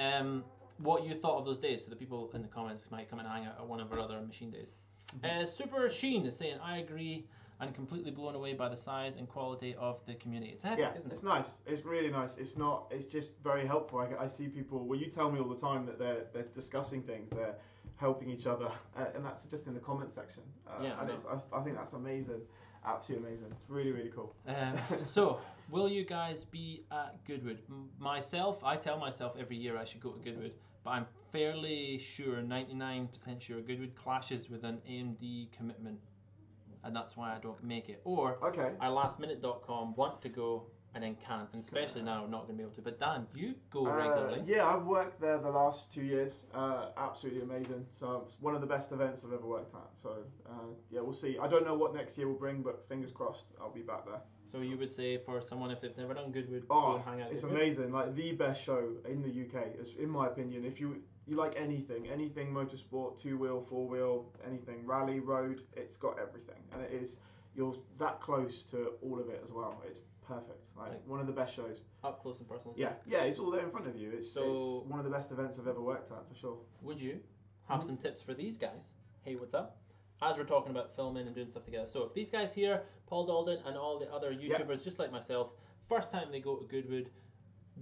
now. What you thought of those days, so the people in the comments might come and hang out at one of our other machine days. Super Sheen is saying, I agree and completely blown away by the size and quality of the community. It's epic, isn't it? It's nice. It's really nice. It's not. It's just very helpful. I see people, well, you tell me all the time that they're discussing things, they're helping each other, and that's just in the comment section. And I think that's amazing. Absolutely amazing. It's really, really cool. So, will you guys be at Goodwood? Myself, I tell myself every year I should go to Goodwood, but I'm fairly sure, 99% sure, Goodwood clashes with an AMD commitment, and that's why I don't make it. Or I lastminute.com want to go and then can't, and especially now I'm not going to be able to. But Dan, you go regularly. Yeah, I've worked there the last 2 years. Absolutely amazing. So it's one of the best events I've ever worked at. So yeah, we'll see. I don't know what next year will bring, but fingers crossed, I'll be back there. So you would say for someone if they've never done Goodwood, go and hang out. It's amazing. Like the best show in the UK, in my opinion. If you like anything motorsport, two-wheel, four-wheel, anything, rally, road, it's got everything. And it is, you're that close to all of it as well. It's perfect. Like one of the best shows. Up close and personal. Yeah, it's all there in front of you. It's one of the best events I've ever worked at, for sure. Would you have some tips for these guys. Hey, what's up? As we're talking about filming and doing stuff together. So if these guys here, Paul Dalton and all the other YouTubers, just like myself, first time they go to Goodwood,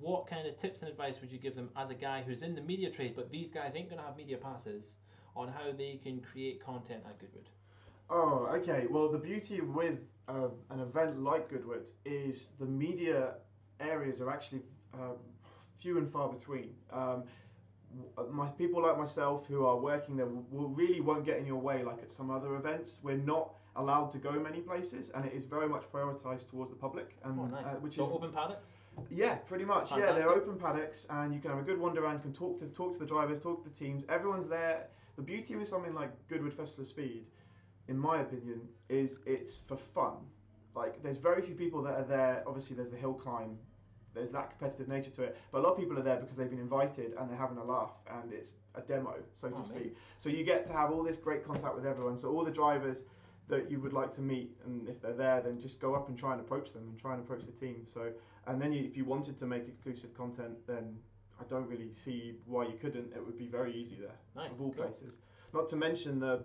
what kind of tips and advice would you give them as a guy who's in the media trade, but these guys ain't going to have media passes, on how they can create content at Goodwood? Oh, okay. Well, the beauty with an event like Goodwood is the media areas are actually few and far between. People like myself who are working there will really won't get in your way like at some other events. We're not allowed to go many places, and it is very much prioritised towards the public. Oh, nice. Which so is open paddocks? Yeah, pretty much. Fantastic. Yeah, they're open paddocks, and you can have a good wander around. You can talk to the drivers, talk to the teams. Everyone's there. The beauty with something like Goodwood Festival of Speed, in my opinion, is it's for fun. Like, there's very few people that are there. Obviously, there's the hill climb. There's that competitive nature to it. But a lot of people are there because they've been invited and they're having a laugh, and it's a demo, so to speak. So you get to have all this great contact with everyone. So all the drivers that you would like to meet, and if they're there, then just go up and try and approach them and try and approach the team. So, and then if you wanted to make exclusive content, then I don't really see why you couldn't. It would be very easy there, nice, of all places. Not to mention the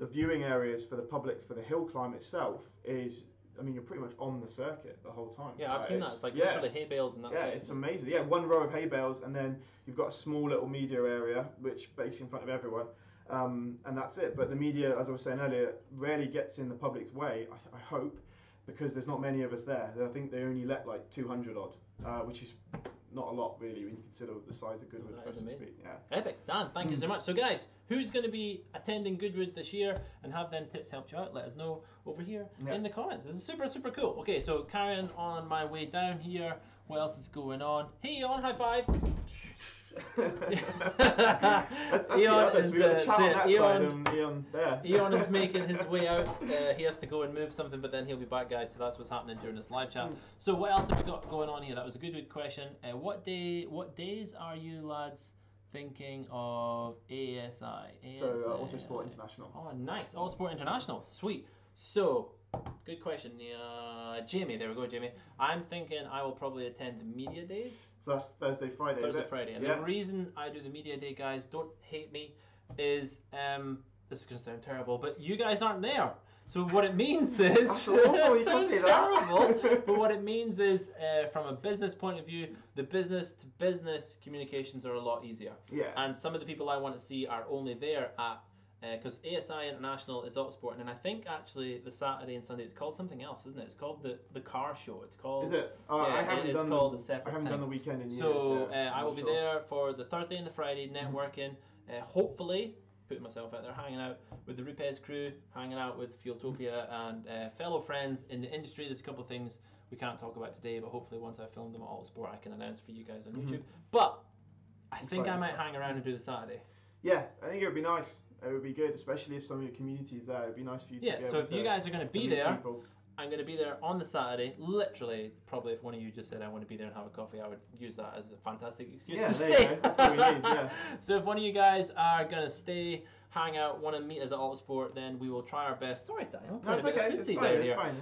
viewing areas for the public for the hill climb itself is, I mean, you're pretty much on the circuit the whole time. Yeah, I've seen that. It's like literally hay bales and that. Yeah, it's amazing. Yeah, one row of hay bales, and then you've got a small little media area which basically in front of everyone, and that's it. But the media, as I was saying earlier, rarely gets in the public's way. I hope, because there's not many of us there. I think they only let like 200 odd, which is not a lot really when you consider the size of Goodwood Festival of Speed. Yeah. Epic. Dan, thank you so much. So guys, who's going to be attending Goodwood this year, and have them tips helped you out? Let us know over here in the comments. This is super, super cool. Okay, so carrying on my way down here, what else is going on? Hey, Eon, high five. Eon is making his way out. He has to go and move something, but then he'll be back, guys. So that's what's happening during this live chat. So what else have we got going on here? That was a good question. What days are you lads thinking of ASI? So Autosport International. Oh, nice. Autosport International. Sweet. So good question, Jamie. There we go, Jamie. I'm thinking I will probably attend the media days. So that's Thursday, Friday. Thursday, Friday. And the reason I do the media day, guys, don't hate me, is this is going to sound terrible, but you guys aren't there. So what it means is, but what it means is, from a business point of view, the business-to-business communications are a lot easier. Yeah. And some of the people I want to see are only there at. Because ASI International is Autosport, and I think actually the Saturday and Sunday, it's called something else, isn't it? It's called the car show. It's called. Is it? I haven't done the weekend in years. So I will be there for the Thursday and the Friday networking. Hopefully, putting myself out there, hanging out with the Rupes crew, hanging out with Fueltopia and fellow friends in the industry. There's a couple of things we can't talk about today, but hopefully once I film them at Autosport, I can announce for you guys on YouTube. But I think I might hang around and do the Saturday. Yeah, I think it would be nice. It would be good, especially if some of your community is there. It would be nice for you to be able to. Yeah, so if you guys are going to be there, I'm going to be there on the Saturday. Literally, probably if one of you just said, I want to be there and have a coffee, I would use that as a fantastic excuse to stay. Yeah, there you go. That's what we need, yeah. So if one of you guys are going to stay, hang out, want to meet us at Autosport, then we will try our best. Sorry, Daniel. No, it's okay. It's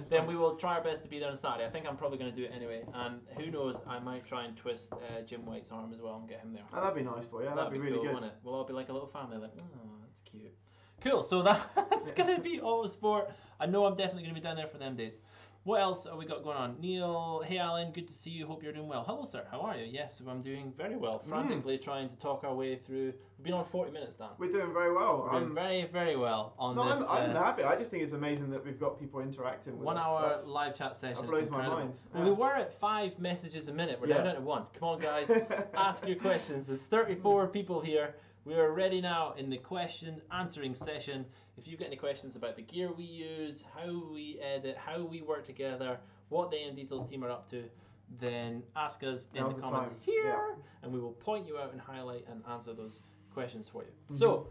fine. We will try our best to be there on Saturday. I think I'm probably going to do it anyway. And who knows, I might try and twist Jim White's arm as well and get him there. Oh, that'd be nice for you. So that'd be really cool, good. Wouldn't it? We'll all be like a little family, like, oh, that's cute. Cool, so that's going to be Autosport. I know I'm definitely going to be down there for them days. What else have we got going on? Neil, hey Alan, good to see you. Hope you're doing well. Hello, sir. How are you? Yes, I'm doing very well. Frantically trying to talk our way through. We've been on 40 minutes, Dan. We're doing very well. We're doing very, very well on this. I'm happy. I just think it's amazing that we've got people interacting with us. 1 hour live chat session. That blows my mind. Yeah. Well, we were at 5 messages a minute. We're now down to 1. Come on, guys. Ask your questions. There's 34 people here. We are ready now in the question answering session. If you've got any questions about the gear we use, how we edit, how we work together, what the AM Details team are up to, then ask us in the comments here, and we will point you out and highlight and answer those questions for you. So,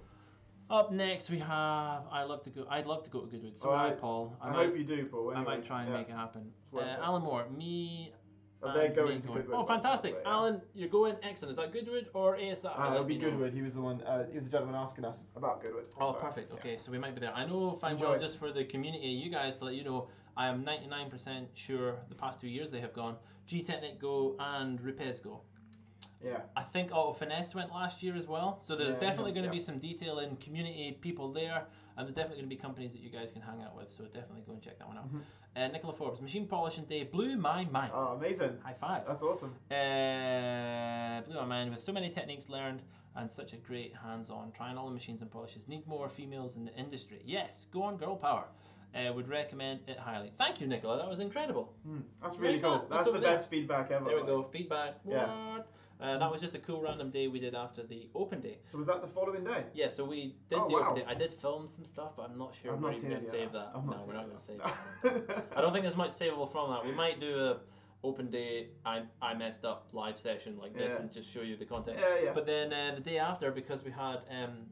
up next we have, I'd love to go to Goodwood. So I, Paul. I hope you do, Paul. Anyway, I might try and make it happen. Alan Moore, they're going to Goodwood. Oh, fantastic. Right, Alan, you're going. Excellent. Is that Goodwood or ASI? It'll be Goodwood. He was the one, he was the gentleman asking us about Goodwood. Oh, perfect. Okay, so we might be there. I know, fine, well, just for the community, you guys, to let you know, I am 99% sure the past 2 years they have gone G-Technic Go and Rupes Go. Yeah. I think Auto Finesse went last year as well. So there's definitely going to be some detail in community people there. And there's definitely going to be companies that you guys can hang out with. So definitely go and check that one out. Nicola Forbes, Machine Polishing Day blew my mind. Oh, amazing. High five. That's awesome. Blew my mind with so many techniques learned and such a great hands-on. Trying all the machines and polishes. Need more females in the industry. Yes, go on, girl power. Would recommend it highly. Thank you, Nicola. That was incredible. That's really cool. That's the best feedback ever. There we go. Feedback. Yeah. That was just a cool random day we did after the open day. So was that the following day? Yeah, so we did the open day. I did film some stuff, but I'm not sure we're going to save that. No, we're not going to save that. I don't think there's much savable from that. We might do a open day, I messed up live session like this and just show you the content. But then the day after, because we had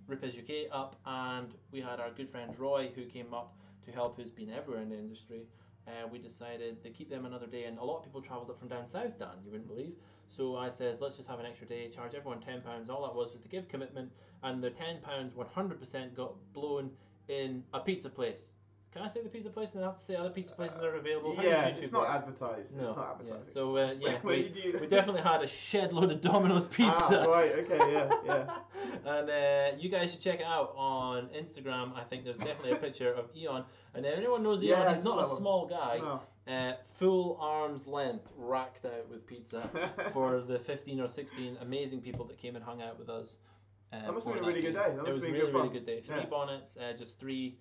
Rupes UK up and we had our good friend Roy who came up to help, who's been everywhere in the industry, we decided to keep them another day, and a lot of people travelled up from down south, Dan, you wouldn't believe. So I says, let's just have an extra day, charge everyone £10. All that was to give commitment, and their £10 100% got blown in a pizza place. Can I say the pizza place? And I have to say other pizza places are available. Yeah, it's not advertised. No. It's not advertising. Yeah. So yeah, we definitely had a shed load of Domino's pizza. Ah, right. Okay. Yeah. Yeah. And you guys should check it out on Instagram. I think there's definitely a picture of Eon. And if anyone knows Eon, he's not a small guy. No. Full arm's length, racked out with pizza for the 15 or 16 amazing people that came and hung out with us. That must have been a really good day. That must have been really, really good day. Three bonnets, just three.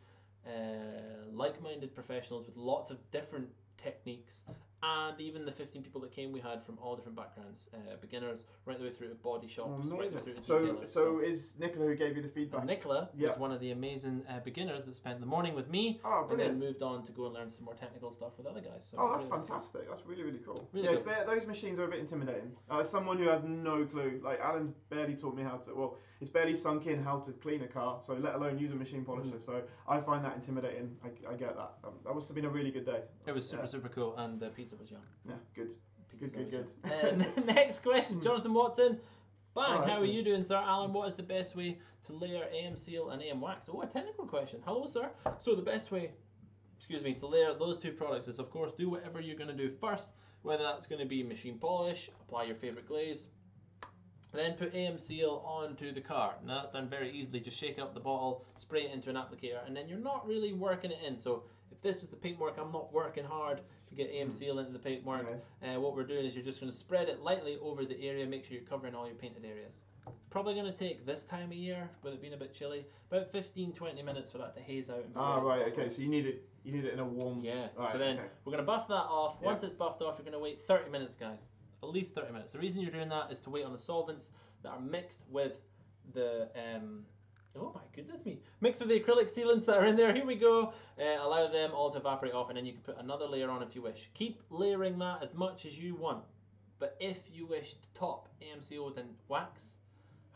Like-minded professionals with lots of different techniques, and even the 15 people that came, we had from all different backgrounds, beginners right the way through to body shops, right through to detailers. So is Nicola who gave you the feedback? Nicola was one of the amazing beginners that spent the morning with me, and then moved on to go and learn some more technical stuff with other guys. So that's really fantastic. That's really, really cool. Really because those machines are a bit intimidating. As someone who has no clue, like Alan's barely taught me how to, well, it's barely sunk in how to clean a car, so let alone use a machine polisher. So I find that intimidating. I get that. That must have been a really good day. It was super, super cool, and the pizza was yum. Yeah, good. Pizza's good. Next question, Jonathan Watson. Bang, how are you doing, sir? Alan, what is the best way to layer AM Seal and AM Wax? Oh, a technical question. Hello, sir. So the best way, excuse me, to layer those two products is, of course, do whatever you're going to do first, whether that's going to be machine polish, apply your favourite glaze, then put AM Seal onto the car. Now that's done very easily. Just shake up the bottle, spray it into an applicator, and then you're not really working it in. So if this was the paintwork, I'm not working hard to get AM Seal into the paintwork. What we're doing is you're just going to spread it lightly over the area, make sure you're covering all your painted areas. Probably going to take, this time of year, with it being a bit chilly, about 15-20 minutes for that to haze out. So you need it in a warm... Yeah, right, so then we're going to buff that off. Once it's buffed off, you're going to wait 30 minutes, guys. At least 30 minutes. The reason you're doing that is to wait on the solvents that are mixed with the, oh my goodness me, mixed with the acrylic sealants that are in there. Here we go. Allow them all to evaporate off, and then you can put another layer on if you wish. Keep layering that as much as you want. But if you wish to top AM Seal with wax,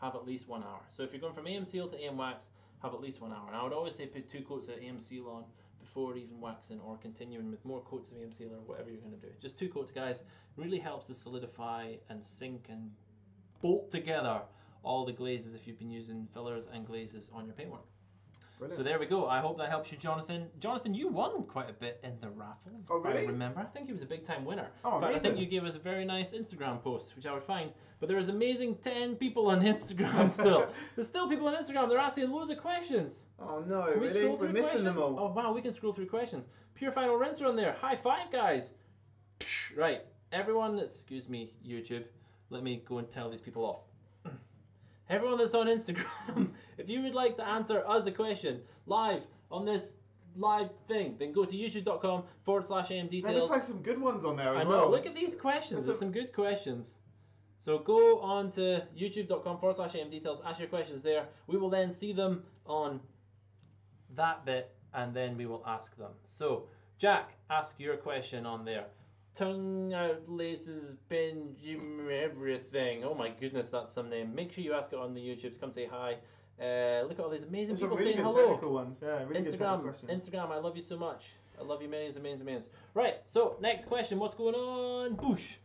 have at least 1 hour. So if you're going from AM Seal to AM Wax, have at least 1 hour. And I would always say put 2 coats of AM Seal on before even waxing or continuing with more coats of AM Seal or whatever you're going to do. Just 2 coats, guys. Really helps to solidify and sink and bolt together all the glazes if you've been using fillers and glazes on your paintwork. Brilliant. So there we go. I hope that helps you, Jonathan. Jonathan, you won quite a bit in the raffles. Oh, really? I remember. I think he was a big-time winner. Oh, amazing. In fact, I think you gave us a very nice Instagram post, which I would find. But there is amazing 10 people on Instagram still. There's still people on Instagram. They're asking loads of questions. Oh, no. Really? We're missing them all. Oh, wow. We can scroll through questions. Pure Final Rinser on there. High five, guys. Right. Everyone, excuse me, YouTube. Let me go and tell these people off. Everyone that's on Instagram, if you would like to answer us a question live on this live thing, then go to youtube.com/amdetails. There looks like some good ones on there as well. Look at these questions. There's some good questions. So go on to youtube.com/amdetails. Ask your questions there. We will then see them on that bit, and then we will ask them. So Jack, ask your question on there. Tongue out laces, Benjamin, everything. Oh my goodness, that's some name. Make sure you ask it on the YouTubes. Come say hi. Look at all these amazing people really saying hello. Ones. Yeah, really Instagram, I love you so much. I love you millions and millions and millions. Right, so next question. What's going on? Boosh.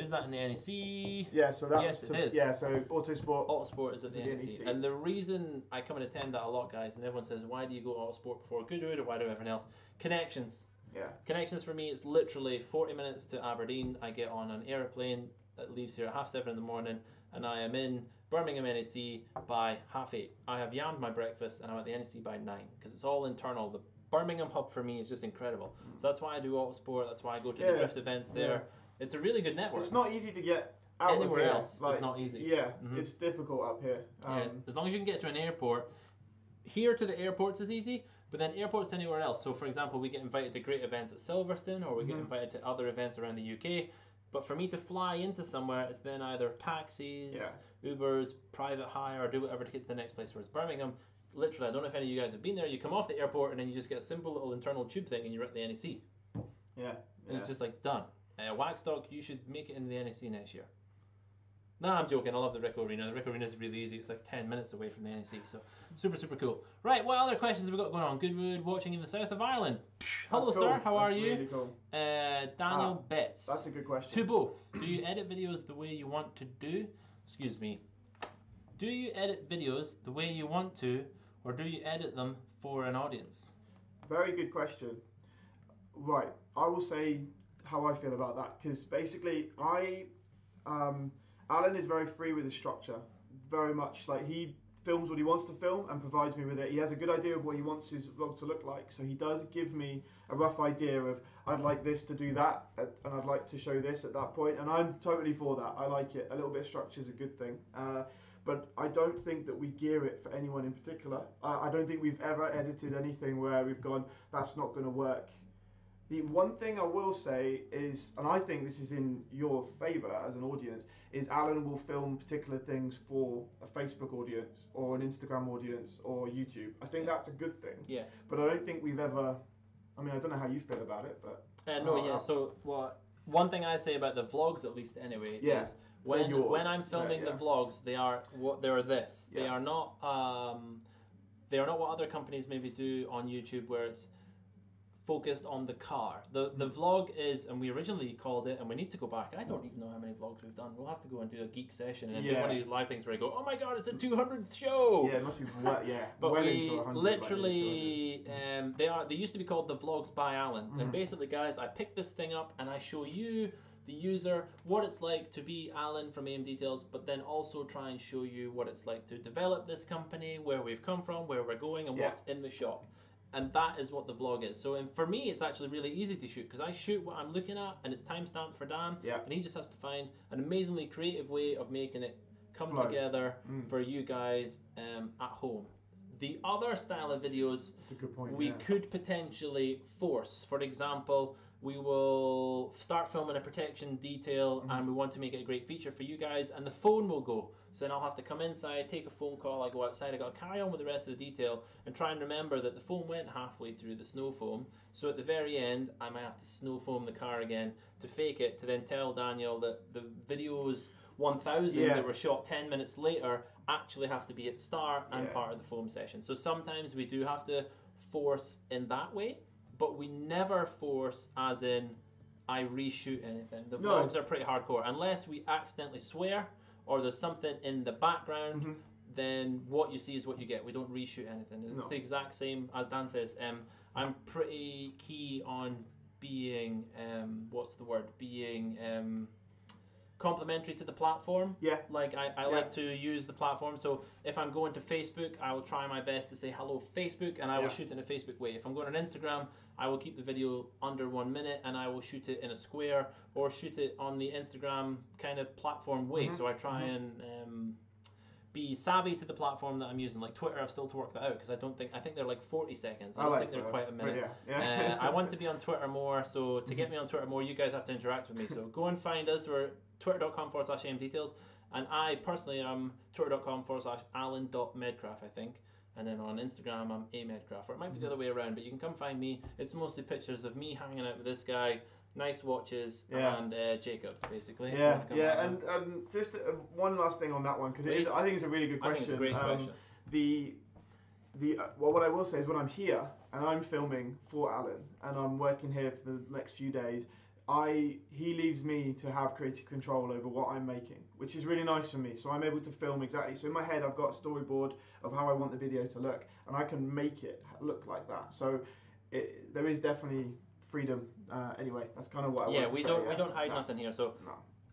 Is that in the NEC? Yeah, so that it is. Yeah, so Autosport. Autosport is at the NEC. And the reason I come and attend that a lot, guys, and everyone says, why do you go to Autosport before Goodwood or why do everything else? Connections. Yeah. Connections for me, it's literally 40 minutes to Aberdeen. I get on an aeroplane that leaves here at 7:30 in the morning and I am in Birmingham NEC by 8:30. I have yammed my breakfast and I'm at the NEC by 9 because it's all internal. The Birmingham hub for me is just incredible. So that's why I do Autosport, that's why I go to the drift events there. It's a really good network. It's not easy to get out anywhere of here. Else. Like, it's not easy. Yeah, it's difficult up here. As long as you can get to an airport. Here to the airports is easy, but then airports anywhere else. So for example, we get invited to great events at Silverstone, or we get invited to other events around the UK. But for me to fly into somewhere, it's then either taxis, Ubers, private hire, or do whatever to get to the next place, whereas Birmingham, literally, I don't know if any of you guys have been there, you come off the airport and then you just get a simple little internal tube thing and you're at the NEC. And it's just like, done. Waxdog, you should make it into the NEC next year. Nah, I'm joking. I love the Ricoh Arena. The Ricoh Arena is really easy. It's like 10 minutes away from the NEC, so super, super cool. Right, what other questions have we got going on? Goodwood watching in the south of Ireland. Hello, sir. How are you? Really cool. Daniel Betts. That's a good question. To both. Do you edit videos the way you want to do? Excuse me. Do you edit videos the way you want to, or do you edit them for an audience? Very good question. Right, I will say how I feel about that, because basically I... Alan is very free with his structure, very much like he films what he wants to film and provides me with it. He has a good idea of what he wants his vlog to look like, so he does give me a rough idea of I'd like this to do that and I'd like to show this at that point, and I'm totally for that. I like it. A little bit of structure is a good thing, but I don't think that we gear it for anyone in particular. I don't think we've ever edited anything where we've gone, that's not going to work. The one thing I will say is, and I think this is in your favour as an audience, is Alan will film particular things for a Facebook audience or an Instagram audience or YouTube. I think that's a good thing. Yes. But I don't think we've ever, I mean, I don't know how you feel about it, but... So one thing I say about the vlogs, at least anyway, is when I'm filming the vlogs, they are this. Yeah. They are not what other companies maybe do on YouTube where it's focused on the car. The vlog is, and we originally called it, and we need to go back, I don't even know how many vlogs we've done. We'll have to go and do a geek session and do one of these live things where I go, oh my god, it's a 200th show! Yeah, it must be, but well we into 100, literally, they used to be called The Vlogs by Alan, and basically guys, I pick this thing up and I show you, the user, what it's like to be Alan from AM Details, but then also try and show you what it's like to develop this company, where we've come from, where we're going, and what's in the shop. And that is what the vlog is. So for me, it's actually really easy to shoot because I shoot what I'm looking at and it's timestamped for Dan. And he just has to find an amazingly creative way of making it come together for you guys at home. The other style of videos that's a good point, we could potentially force. For example, we will start filming a protection detail and we want to make it a great feature for you guys and the phone will go. So then I'll have to come inside, take a phone call, I go outside, I got to carry on with the rest of the detail and try and remember that the phone went halfway through the snow foam. So at the very end, I might have to snow foam the car again to fake it, to then tell Daniel that the videos 1000 that were shot 10 minutes later actually have to be at the start and part of the foam session. So sometimes we do have to force in that way, but we never force as in I reshoot anything. The vlogs are pretty hardcore. Unless we accidentally swear or there's something in the background, then what you see is what you get. We don't reshoot anything. It's the exact same as Dan says. I'm pretty key on being, complimentary to the platform. Like I like to use the platform. So if I'm going to Facebook, I will try my best to say hello Facebook and I will shoot in a Facebook way. If I'm going on Instagram, I will keep the video under 1 minute and I will shoot it in a square or shoot it on the Instagram kind of platform way. So I try and be savvy to the platform that I'm using. Like Twitter, I've still to work that out because I think they're like 40 seconds. I don't think they're quite a minute. I want to be on Twitter more. So to get me on Twitter more, you guys have to interact with me. So go and find us. We're twitter.com/amdetails. And I personally am twitter.com/alan.medcraft, I think. And then on Instagram, I'm amedcraft. Or it might be the other way around, but you can come find me. It's mostly pictures of me hanging out with this guy, nice watches, and Jacob, basically. And just one last thing on that one, because I think it's a really good question. I think it's a great question. Well, what I will say is when I'm here, and I'm filming for Alan, and I'm working here for the next few days, he leaves me to have creative control over what I'm making, which is really nice for me. So I'm able to film exactly. So in my head, I've got a storyboard of how I want the video to look, and I can make it look like that. So there is definitely freedom. Anyway, that's kind of what I want to say. We don't hide nothing here. So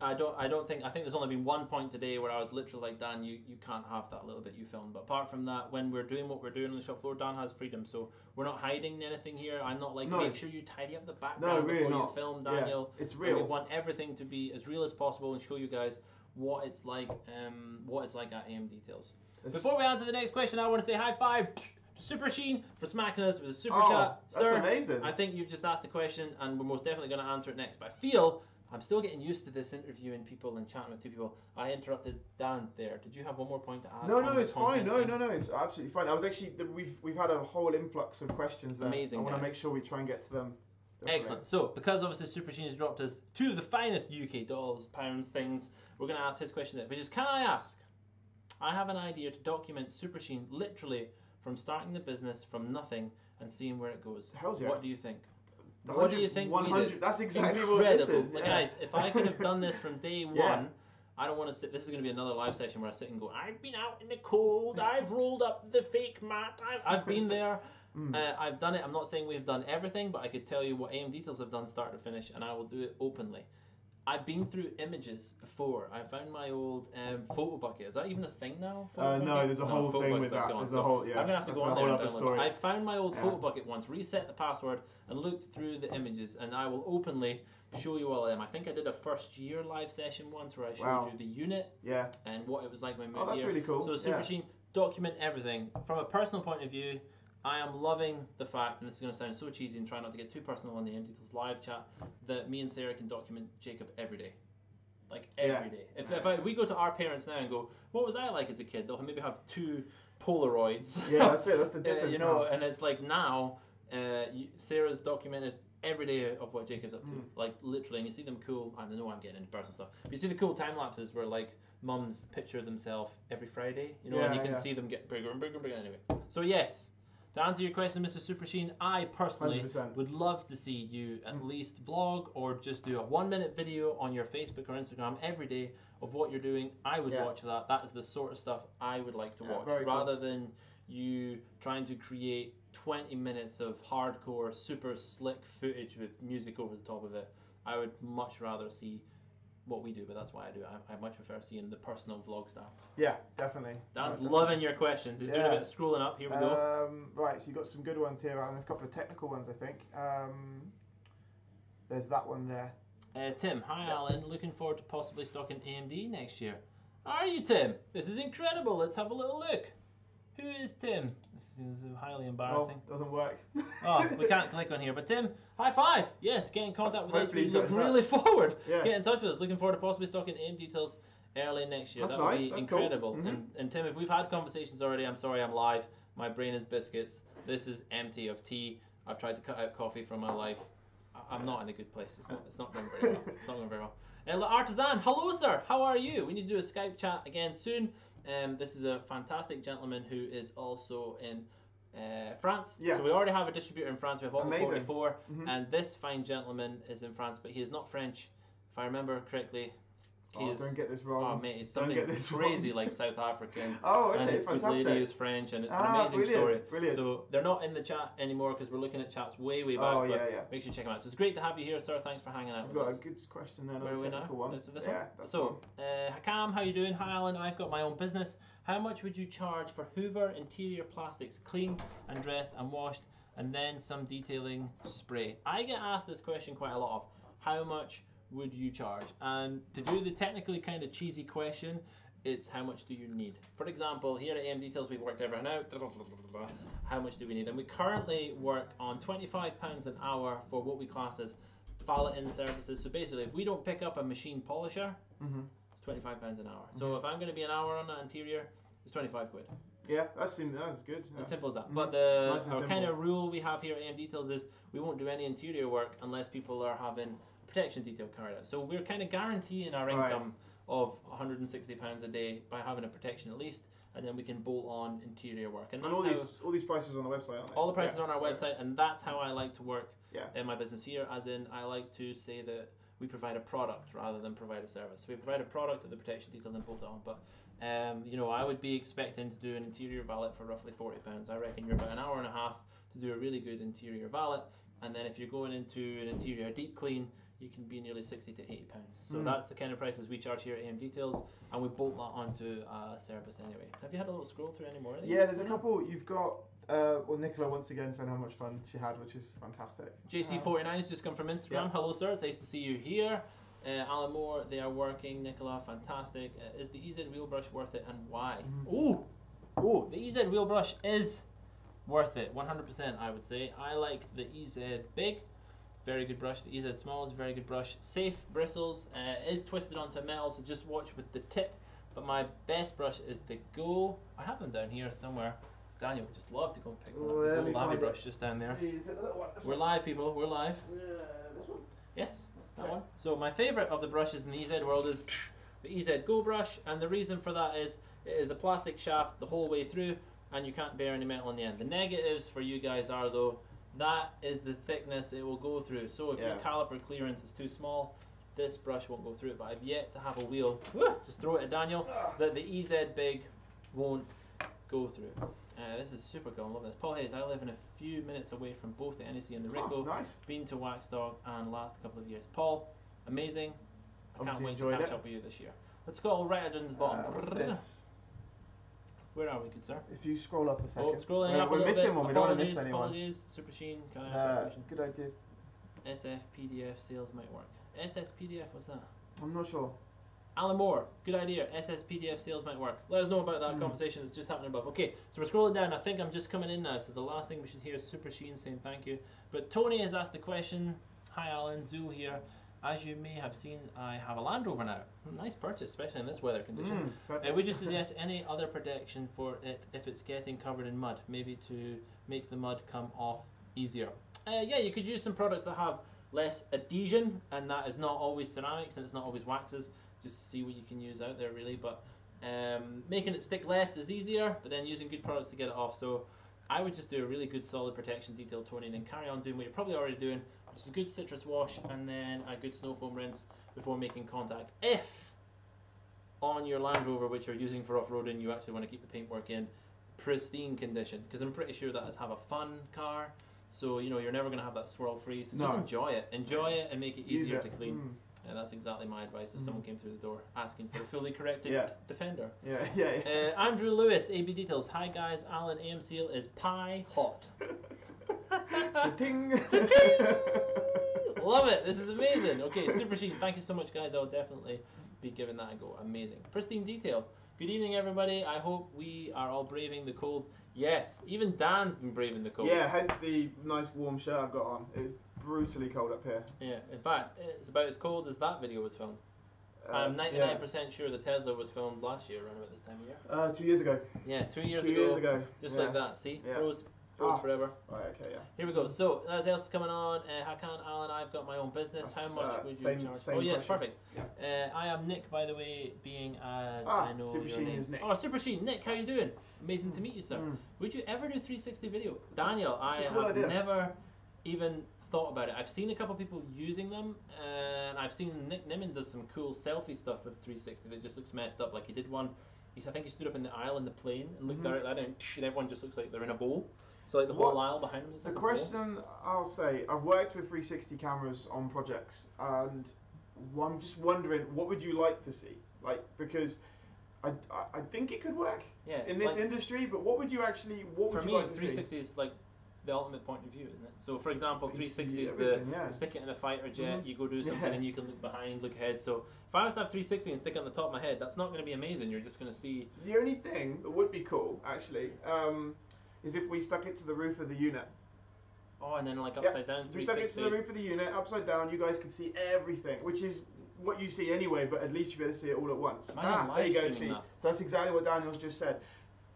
I think there's only been one point today where I was literally like, Dan, you can't have that little bit you filmed. But apart from that, when we're doing what we're doing on the shop floor, Dan has freedom. So we're not hiding anything here. I'm not like, no, make sure you tidy up the background before you film, Daniel. Yeah, it's real. We want everything to be as real as possible and show you guys what it's like at AM Details. Before we answer the next question, I want to say high five to Super Sheen for smacking us with a super chat. That's Sir, amazing. I think you've just asked a question and we're most definitely going to answer it next. But I feel I'm still getting used to this interviewing people and chatting with two people. I interrupted Dan there. Did you have one more point to add? No, it's fine. No, it's absolutely fine. I was actually, we've had a whole influx of questions there. Amazing. I want to make sure we try and get to them. Definitely. Excellent. So, because obviously Super Sheen has dropped us two of the finest UK dollars, pounds, things, we're going to ask his question there, which is, can I ask? I have an idea to document Super Sheen literally from starting the business from nothing and seeing where it goes. Hell's yeah. What do you think? What do you think? 100. That's exactly incredible. What this is. Yeah. Guys, if I could have done this from day one, I don't want to sit. This is going to be another live session where I sit and go, I've been out in the cold. I've rolled up the fake mat. I've been there. I've done it. I'm not saying we've done everything, but I could tell you what AM Details have done start to finish, and I will do it openly. I've been through images before. I found my old photo bucket. Is that even a thing now? No, there's a whole thing with that. There's a whole, yeah. I'm going to have to go on there and download it. I found my old photo bucket once, reset the password, and looked through the images, and I will openly show you all of them. I think I did a first year live session once where I showed you the unit and what it was like when we moved here. Oh, that's really cool. So Super Sheen, document everything. From a personal point of view, I am loving the fact, and this is going to sound so cheesy and try not to get too personal on the AM Details live chat, that me and Sarah can document Jacob every day. Like every day. If we go to our parents now and go, what was I like as a kid? They'll maybe have two Polaroids. Yeah, that's it. That's the difference. You know, and it's like now, Sarah's documented every day of what Jacob's up to. Like literally, and you see them cool, I know I'm getting into personal stuff, but you see the cool time lapses where like mums picture themselves every Friday, you know, and you can see them get bigger and bigger and bigger anyway. So yes. To answer your question, Mr. Super Sheen, I personally 100%. Would love to see you at least vlog or just do a 1-minute video on your Facebook or Instagram every day of what you're doing. I would watch that. That is the sort of stuff I would like to watch rather than you trying to create 20 minutes of hardcore, super slick footage with music over the top of it. I would much rather see what we do, but that's why I do it. I much prefer seeing the personal vlog stuff. Yeah, definitely. Dan's loving your questions. He's doing a bit of scrolling up. Here we go. Right, so you've got some good ones here, Alan. A couple of technical ones, I think. There's that one there. Tim, hi Alan. Looking forward to possibly stocking AMD next year. Are you, Tim? This is incredible. Let's have a little look. Who is Tim? This is highly embarrassing. Oh, doesn't work. Oh, we can't click on here. But Tim, high five. Yes, get in contact with us. We look really forward. Yeah. Get in touch with us. Looking forward to possibly stocking AM Details early next year. That's that would nice. Be That's incredible. Cool. Mm-hmm. And Tim, if we've had conversations already, I'm sorry I'm live. My brain is biscuits. This is empty of tea. I've tried to cut out coffee from my life. I'm not in a good place. It's not going very well. It's not going very well. Artisan, hello sir. How are you? We need to do a Skype chat again soon. This is a fantastic gentleman who is also in France. Yeah. So we already have a distributor in France. We have Auto 44, and this fine gentleman is in France, but he is not French, if I remember correctly. Don't get this wrong. Oh mate, it's something crazy like South African. Oh, okay, and his good lady is French, and it's an amazing story. Brilliant. So they're not in the chat anymore because we're looking at chats way back. Oh yeah. Make sure you check them out. So it's great to have you here, sir. Thanks for hanging out. We've got us. A good question there. Where are we now? This one? So, Hakam, how you doing? Hi Alan, I've got my own business. How much would you charge for Hoover interior plastics, cleaned and dressed and washed, and then some detailing spray? I get asked this question quite a lot of how much would you charge? And to do the technically kind of cheesy question, it's how much do you need? For example, here at AM Details, we've worked everyone out. How much do we need? And we currently work on £25 an hour for what we class as pallet-in services. So basically, if we don't pick up a machine polisher, it's £25 an hour. So if I'm going to be an hour on that interior, it's 25 quid. Yeah, that's good. Yeah. As simple as that. But the our kind of rule we have here at AM Details is we won't do any interior work unless people are having protection detail carried out. So we're kind of guaranteeing our income of £160 a day by having a protection at least, and then we can bolt on interior work. And all these prices on the website, aren't they? All the prices are on our website, and that's how I like to work in my business here, as in I like to say that we provide a product rather than provide a service. So we provide a product with the protection detail and bolt it on. But you know, I would be expecting to do an interior valet for roughly £40. I reckon you're about an hour and a half to do a really good interior valet, and then if you're going into an interior deep clean, you can be nearly 60 to 80 pounds. So that's the kind of prices we charge here at AM Details, and we bolt that onto a service anyway. Have you had a little scroll through any more? Yeah, there's a couple. You've got, well, Nicola once again said how much fun she had, which is fantastic. JC49's just come from Instagram. Yeah. Hello, sir. It's nice to see you here. Alan Moore, they are working. Nicola, fantastic. Is the EZ Wheel Brush worth it, and why? Oh, the EZ Wheel Brush is worth it, 100%, I would say. I like the EZ Big, very good brush. The EZ Small is a very good brush. Safe bristles, is twisted onto metal, so just watch with the tip. But my best brush is the Go. I have them down here somewhere. Daniel would just love to go and pick one up. The Go Lavi brush just down there. Is it that one? We're live, people. We're live. This one? Yes. That one. So my favourite of the brushes in the EZ world is the EZ Go brush, and the reason for that is it is a plastic shaft the whole way through and you can't bear any metal in the end. The negatives for you guys are, though, that is the thickness it will go through. So if your caliper clearance is too small, this brush won't go through it. But I've yet to have a wheel, just throw it at Daniel, that the EZ Big won't go through. This is super cool. I love this. Paul Hayes, I live in a few minutes away from both the NEC and the Ricoh. Oh, nice. Been to Wax Dog and last couple of years. Paul, amazing. I can't wait to catch up with you this year. Let's go right down to the bottom. What's this? Where are we, good sir? If you scroll up a second. Oh, scrolling up a little bit. We're missing one. We don't want to miss anyone. Apologies. Super Sheen. Can I ask that question? Good idea. SF PDF sales might work. SS PDF, what's that? I'm not sure. Alan Moore, good idea. SS PDF sales might work. Let us know about that conversation that's just happening above. Okay, so we're scrolling down. I think I'm just coming in now. So the last thing we should hear is Super Sheen saying thank you. But Tony has asked the question. Hi, Alan. Zool here. As you may have seen, I have a Land Rover now. Nice purchase, especially in this weather condition. Would you suggest any other protection for it if it's getting covered in mud? Maybe to make the mud come off easier. Yeah, you could use some products that have less adhesion, and that is not always ceramics and it's not always waxes. Just see what you can use out there, really. But making it stick less is easier, but then using good products to get it off. So I would just do a really good solid protection detail, Tony, and then carry on doing what you're probably already doing, which is a good citrus wash and then a good snow foam rinse before making contact. If on your Land Rover, which you're using for off-roading, you actually want to keep the paintwork in pristine condition, because I'm pretty sure that is have a fun car, so you know you're never going to have that swirl free. So just enjoy it and make it easier to clean. Yeah, that's exactly my advice if someone came through the door asking for a fully corrected Defender. Andrew Lewis, AB Details. Hi guys, Alan AM's heel is pie hot. Ta-ting. Ta-ting. Love it. This is amazing. Okay, Super Sheen, thank you so much, guys. I'll definitely be giving that a go. Amazing. Pristine detail. Good evening, everybody. I hope we are all braving the cold. Yes, even Dan's been braving the cold. Yeah, hence the nice warm shirt I've got on. It's brutally cold up here. Yeah, in fact, it's about as cold as that video was filmed. I'm 99% sure the Tesla was filmed last year, around about this time of year. 2 years ago. Yeah, 2 years ago. Just like that, see? Bros forever. Right, okay, yeah. Here we go. So, that's else coming on. Hakan, Alan, I've got my own business. That's, how much would you charge? Oh, yes, perfect. Yeah. I am Nick, by the way, being as I know Super your Sheen name. Is Nick. Oh, Super Sheen. Nick, how you doing? Amazing to meet you, sir. Would you ever do 360 video? Daniel, I have never even thought about it. I've seen a couple of people using them, and I've seen Nick Niman does some cool selfie stuff with 360 that just looks messed up. Like he did one, I think he stood up in the aisle in the plane and looked directly at it, and everyone just looks like they're in a bowl. So like the whole aisle behind them is like a bowl. The question I'll say, I've worked with 360 cameras on projects, and I'm just wondering, what would you like to see? Like, because I think it could work in this industry, but what would you actually, what would you like to see? For me, 360 is like the ultimate point of view, isn't it? So, for example, 360 is the stick it in a fighter jet, you go do something and you can look behind, look ahead. So, if I was to have 360 and stick it on the top of my head, that's not going to be amazing. You're just going to see. The only thing that would be cool, actually, is if we stuck it to the roof of the unit. Oh, and then like upside down. If we stuck it to the roof of the unit, upside down, you guys could see everything, which is what you see anyway, but at least you'll be able to see it all at once. There you go, see. That. So, that's exactly what Daniel's just said.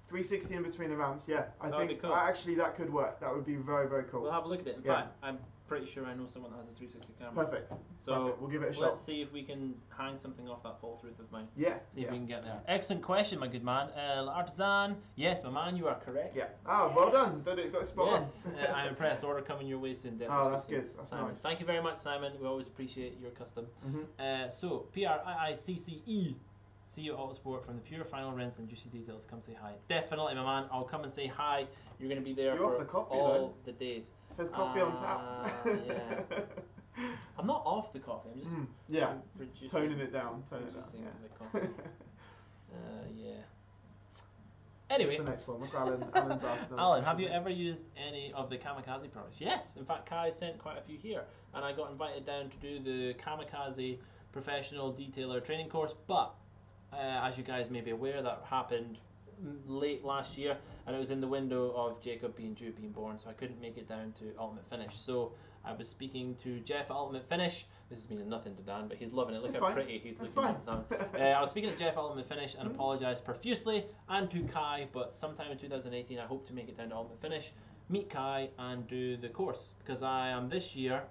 360 in between the ramps, I think cool. Actually that could work. That would be very, very cool. We'll have a look at it. In fact, I'm pretty sure I know someone that has a 360 camera. Perfect. So we'll give it a shot. Let's see if we can hang something off that false roof of mine. Yeah. See if we can get there. Excellent question, my good man. Artisan, yes, my man, you are correct. Yeah. Oh, well done. Did it, got it spot on. Yes, I'm impressed. Order coming your way soon, definitely. Oh, that's good. That's Simon. Nice. Thank you very much, Simon. We always appreciate your custom. So, PRIICCE. See you at Autosport from the Pure Final Rinse and Juicy Details. Come say hi. Definitely, my man. I'll come and say hi. You're going to be there. You're for off the coffee, all the days. It says coffee on tap. I'm not off the coffee. I'm just toning it down. Toning it down. Anyway, what's the next one? What's Alan's Arsenal? Alan, have you ever used any of the Kamikaze products? Yes. In fact, Kai sent quite a few here, and I got invited down to do the Kamikaze Professional Detailer Training Course. But as you guys may be aware, that happened late last year, and it was in the window of Jacob being born, so I couldn't make it down to Ultimate Finish. So I was speaking to Jeff at Ultimate Finish. This has mean nothing to Dan, but he's loving it. Look how pretty he's looking at his arm. I was speaking to Jeff at Ultimate Finish and apologised profusely, and to Kai, but sometime in 2018 I hope to make it down to Ultimate Finish, meet Kai and do the course, because I am this year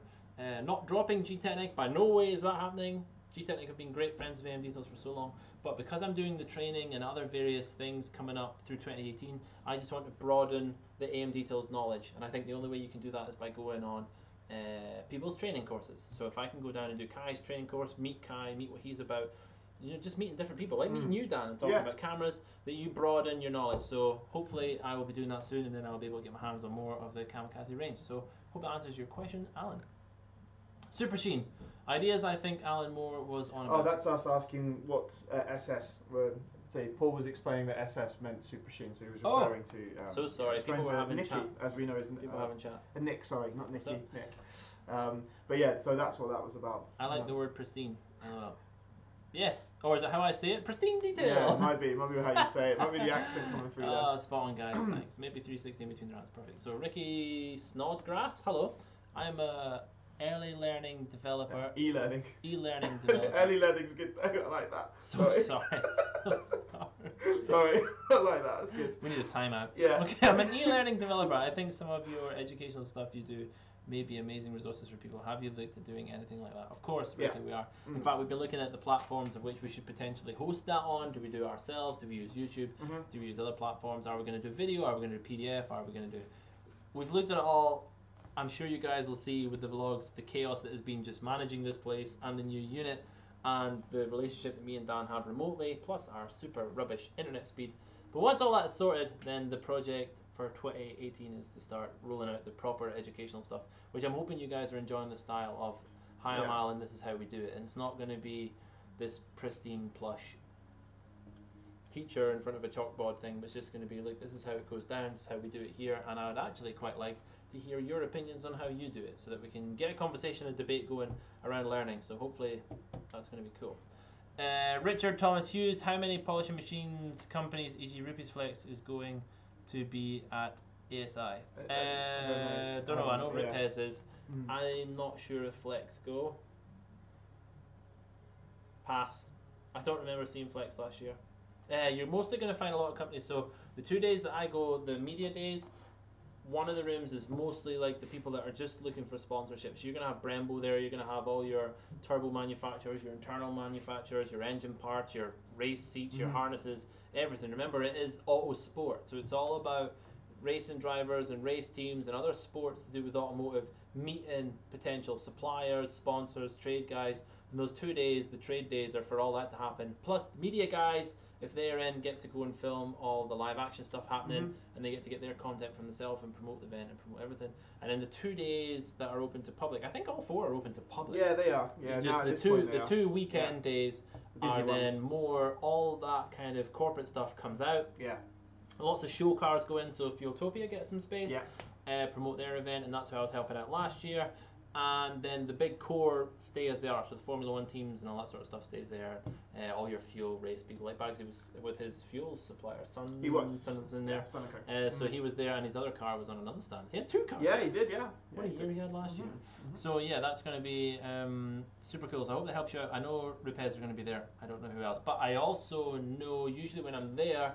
not dropping G-Technic. By no way is that happening. G-Technic have been great friends of AM Details for so long, but because I'm doing the training and other various things coming up through 2018, I just want to broaden the AM Details knowledge, and I think the only way you can do that is by going on people's training courses. So if I can go down and do Kai's training course, meet Kai, meet what he's about, you know, just meeting different people, like meeting you, Dan, and talking about cameras, that you broaden your knowledge. So hopefully I will be doing that soon, and then I'll be able to get my hands on more of the Kamikaze range. So hope that answers your question, Alan. Super Sheen. Ideas I think Alan Moore was on about. Oh, that's us asking what SS were. Say Paul was explaining that SS meant Super Sheen, so he was referring to. So sorry, people were having Nikki, chat. As we know, isn't people having chat? Nick, sorry, not Nikki. So, Nick. But yeah, so that's what that was about. I like the word pristine. Yes, or is it how I say it? Pristine detail. Yeah, it might be. Might be how you say it. Might be the accent coming through there. Oh, spot on, guys. Thanks. Maybe 360 in between rounds. Perfect. So Ricky Snodgrass, hello. I'm a early learning developer. E-learning. E-learning developer. Early learning's good. I like that. So sorry. So sorry. Sorry. I like that. That's good. We need a timeout. Yeah. Okay, I'm an e-learning developer. I think some of your educational stuff you do may be amazing resources for people. Have you looked at doing anything like that? Of course, Ricky, we are. In fact, we've been looking at the platforms of which we should potentially host that on. Do we do it ourselves? Do we use YouTube? Do we use other platforms? Are we going to do video? Are we going to do PDF? Are we going to do... We've looked at it all. I'm sure you guys will see with the vlogs the chaos that has been just managing this place and the new unit and the relationship that me and Dan have remotely, plus our super rubbish internet speed. But once all that is sorted, then the project for 2018 is to start rolling out the proper educational stuff, which I'm hoping you guys are enjoying the style of, hi, I'm Alan, this is how we do it. And it's not going to be this pristine plush teacher in front of a chalkboard thing, but it's just going to be like, this is how it goes down, this is how we do it here. And I would actually quite like to hear your opinions on how you do it, so that we can get a conversation and debate going around learning. So hopefully that's going to be cool. Richard Thomas Hughes, how many polishing machines companies, e.g. Rupes Flex, is going to be at ASI? Don't know. I know Rupes is. I'm not sure if Flex go. Pass. I don't remember seeing Flex last year. You're mostly going to find a lot of companies. So the 2 days that I go, the media days, one of the rooms is mostly like the people that are just looking for sponsorships. You're going to have Brembo there, you're going to have all your turbo manufacturers, your internal manufacturers, your engine parts, your race seats, your harnesses, everything. Remember, it is Autosport, so it's all about racing drivers and race teams and other sports to do with automotive, meeting potential suppliers, sponsors, trade guys. And those 2 days, the trade days, are for all that to happen. Plus, media guys, if they're in, get to go and film all the live action stuff happening, and they get to get their content from themselves and promote the event and promote everything. And then the 2 days that are open to public, I think all four are open to public. Yeah, they are. Yeah, just the two weekend days are then more all that kind of corporate stuff comes out. Yeah, and lots of show cars go in. So if Fueltopia gets some space, promote their event, and that's who I was helping out last year. And then the big core stay as they are, so the Formula 1 teams and all that sort of stuff stays there. All your fuel race people, like Bagsy was with his fuel supplier, Sun. He was. Sun was in there. So he was there, and his other car was on another stand. He had two cars. Yeah, he did, yeah. What a year he had last year. So yeah, that's going to be super cool. So I hope that helps you out. I know Rupes are going to be there. I don't know who else. But I also know usually when I'm there,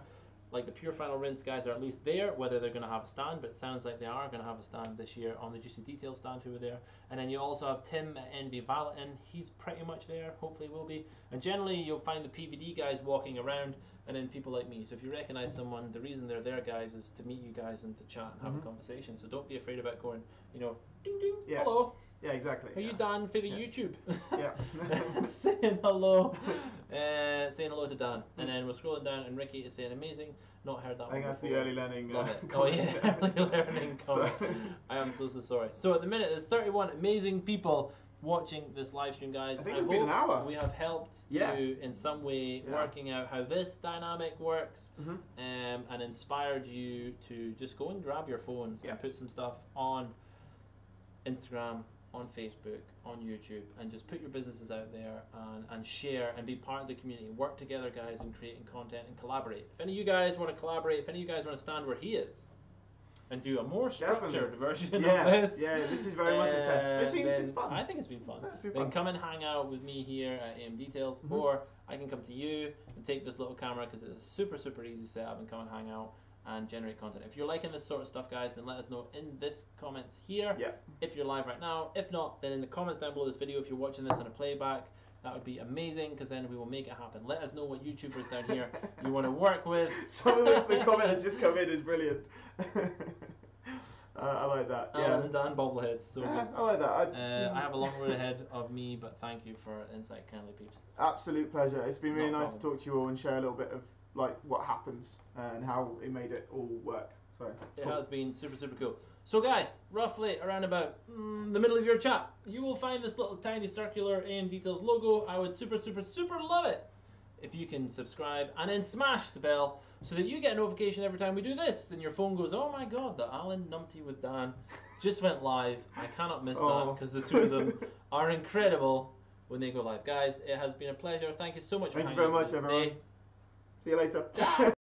like the Pure Final Rinse guys are at least there, whether they're going to have a stand, but it sounds like they are going to have a stand this year on the Juicy Detail stand who were there. And then you also have Tim at NV Valentin. He's pretty much there, hopefully will be. And generally you'll find the PVD guys walking around, and then people like me. So if you recognise someone, the reason they're there, guys, is to meet you guys and to chat and have a conversation. So don't be afraid about going, you know, ding ding, hello. Yeah, exactly. Are you Dan for the YouTube? Yeah. Saying hello. Saying hello to Dan. And then we're scrolling down, and Ricky is saying, amazing. Not heard that one. I think that's the early learning comment. Oh, yeah, early learning comment. I am so sorry. So at the minute, there's 31 amazing people watching this live stream, guys. I think it'll be an hour. We have helped you in some way working out how this dynamic works, and inspired you to just go and grab your phones and put some stuff on Instagram, on Facebook, on YouTube, and just put your businesses out there and share and be part of the community. Work together, guys, in creating content and collaborate. If any of you guys want to collaborate, if any of you guys want to stand where he is and do a more structured version of this. Yeah, this is very much a test. It's fun. I think it's been fun. Then come and hang out with me here at AM Details, or I can come to you and take this little camera, because it's a super, super easy setup, and come and hang out and generate content. If you're liking this sort of stuff, guys, then let us know in this comments here. If you're live right now. If not, then in the comments down below this video, if you're watching this on a playback, that would be amazing, because then we will make it happen. Let us know what YouTubers down here you want to work with. Some of the comment that just come in is brilliant. I like that. Alan and Dan bobbleheads. So good. I like that. I have a long road ahead of me, but thank you for insight, kindly peeps. Absolute pleasure. It's been really nice to talk to you all and share a little bit of like what happens and how it made it all work. So it has been super, super cool. So guys, roughly around about the middle of your chat, you will find this little tiny circular AM Details logo. I would super, super, super love it if you can subscribe and then smash the bell so that you get a notification every time we do this, and your phone goes, oh my god, the Alan Numpty with Dan just went live. I cannot miss that, because the two of them are incredible when they go live. Guys, it has been a pleasure. Thank you so much for hanging out with us today. Everyone. See you later. Ciao.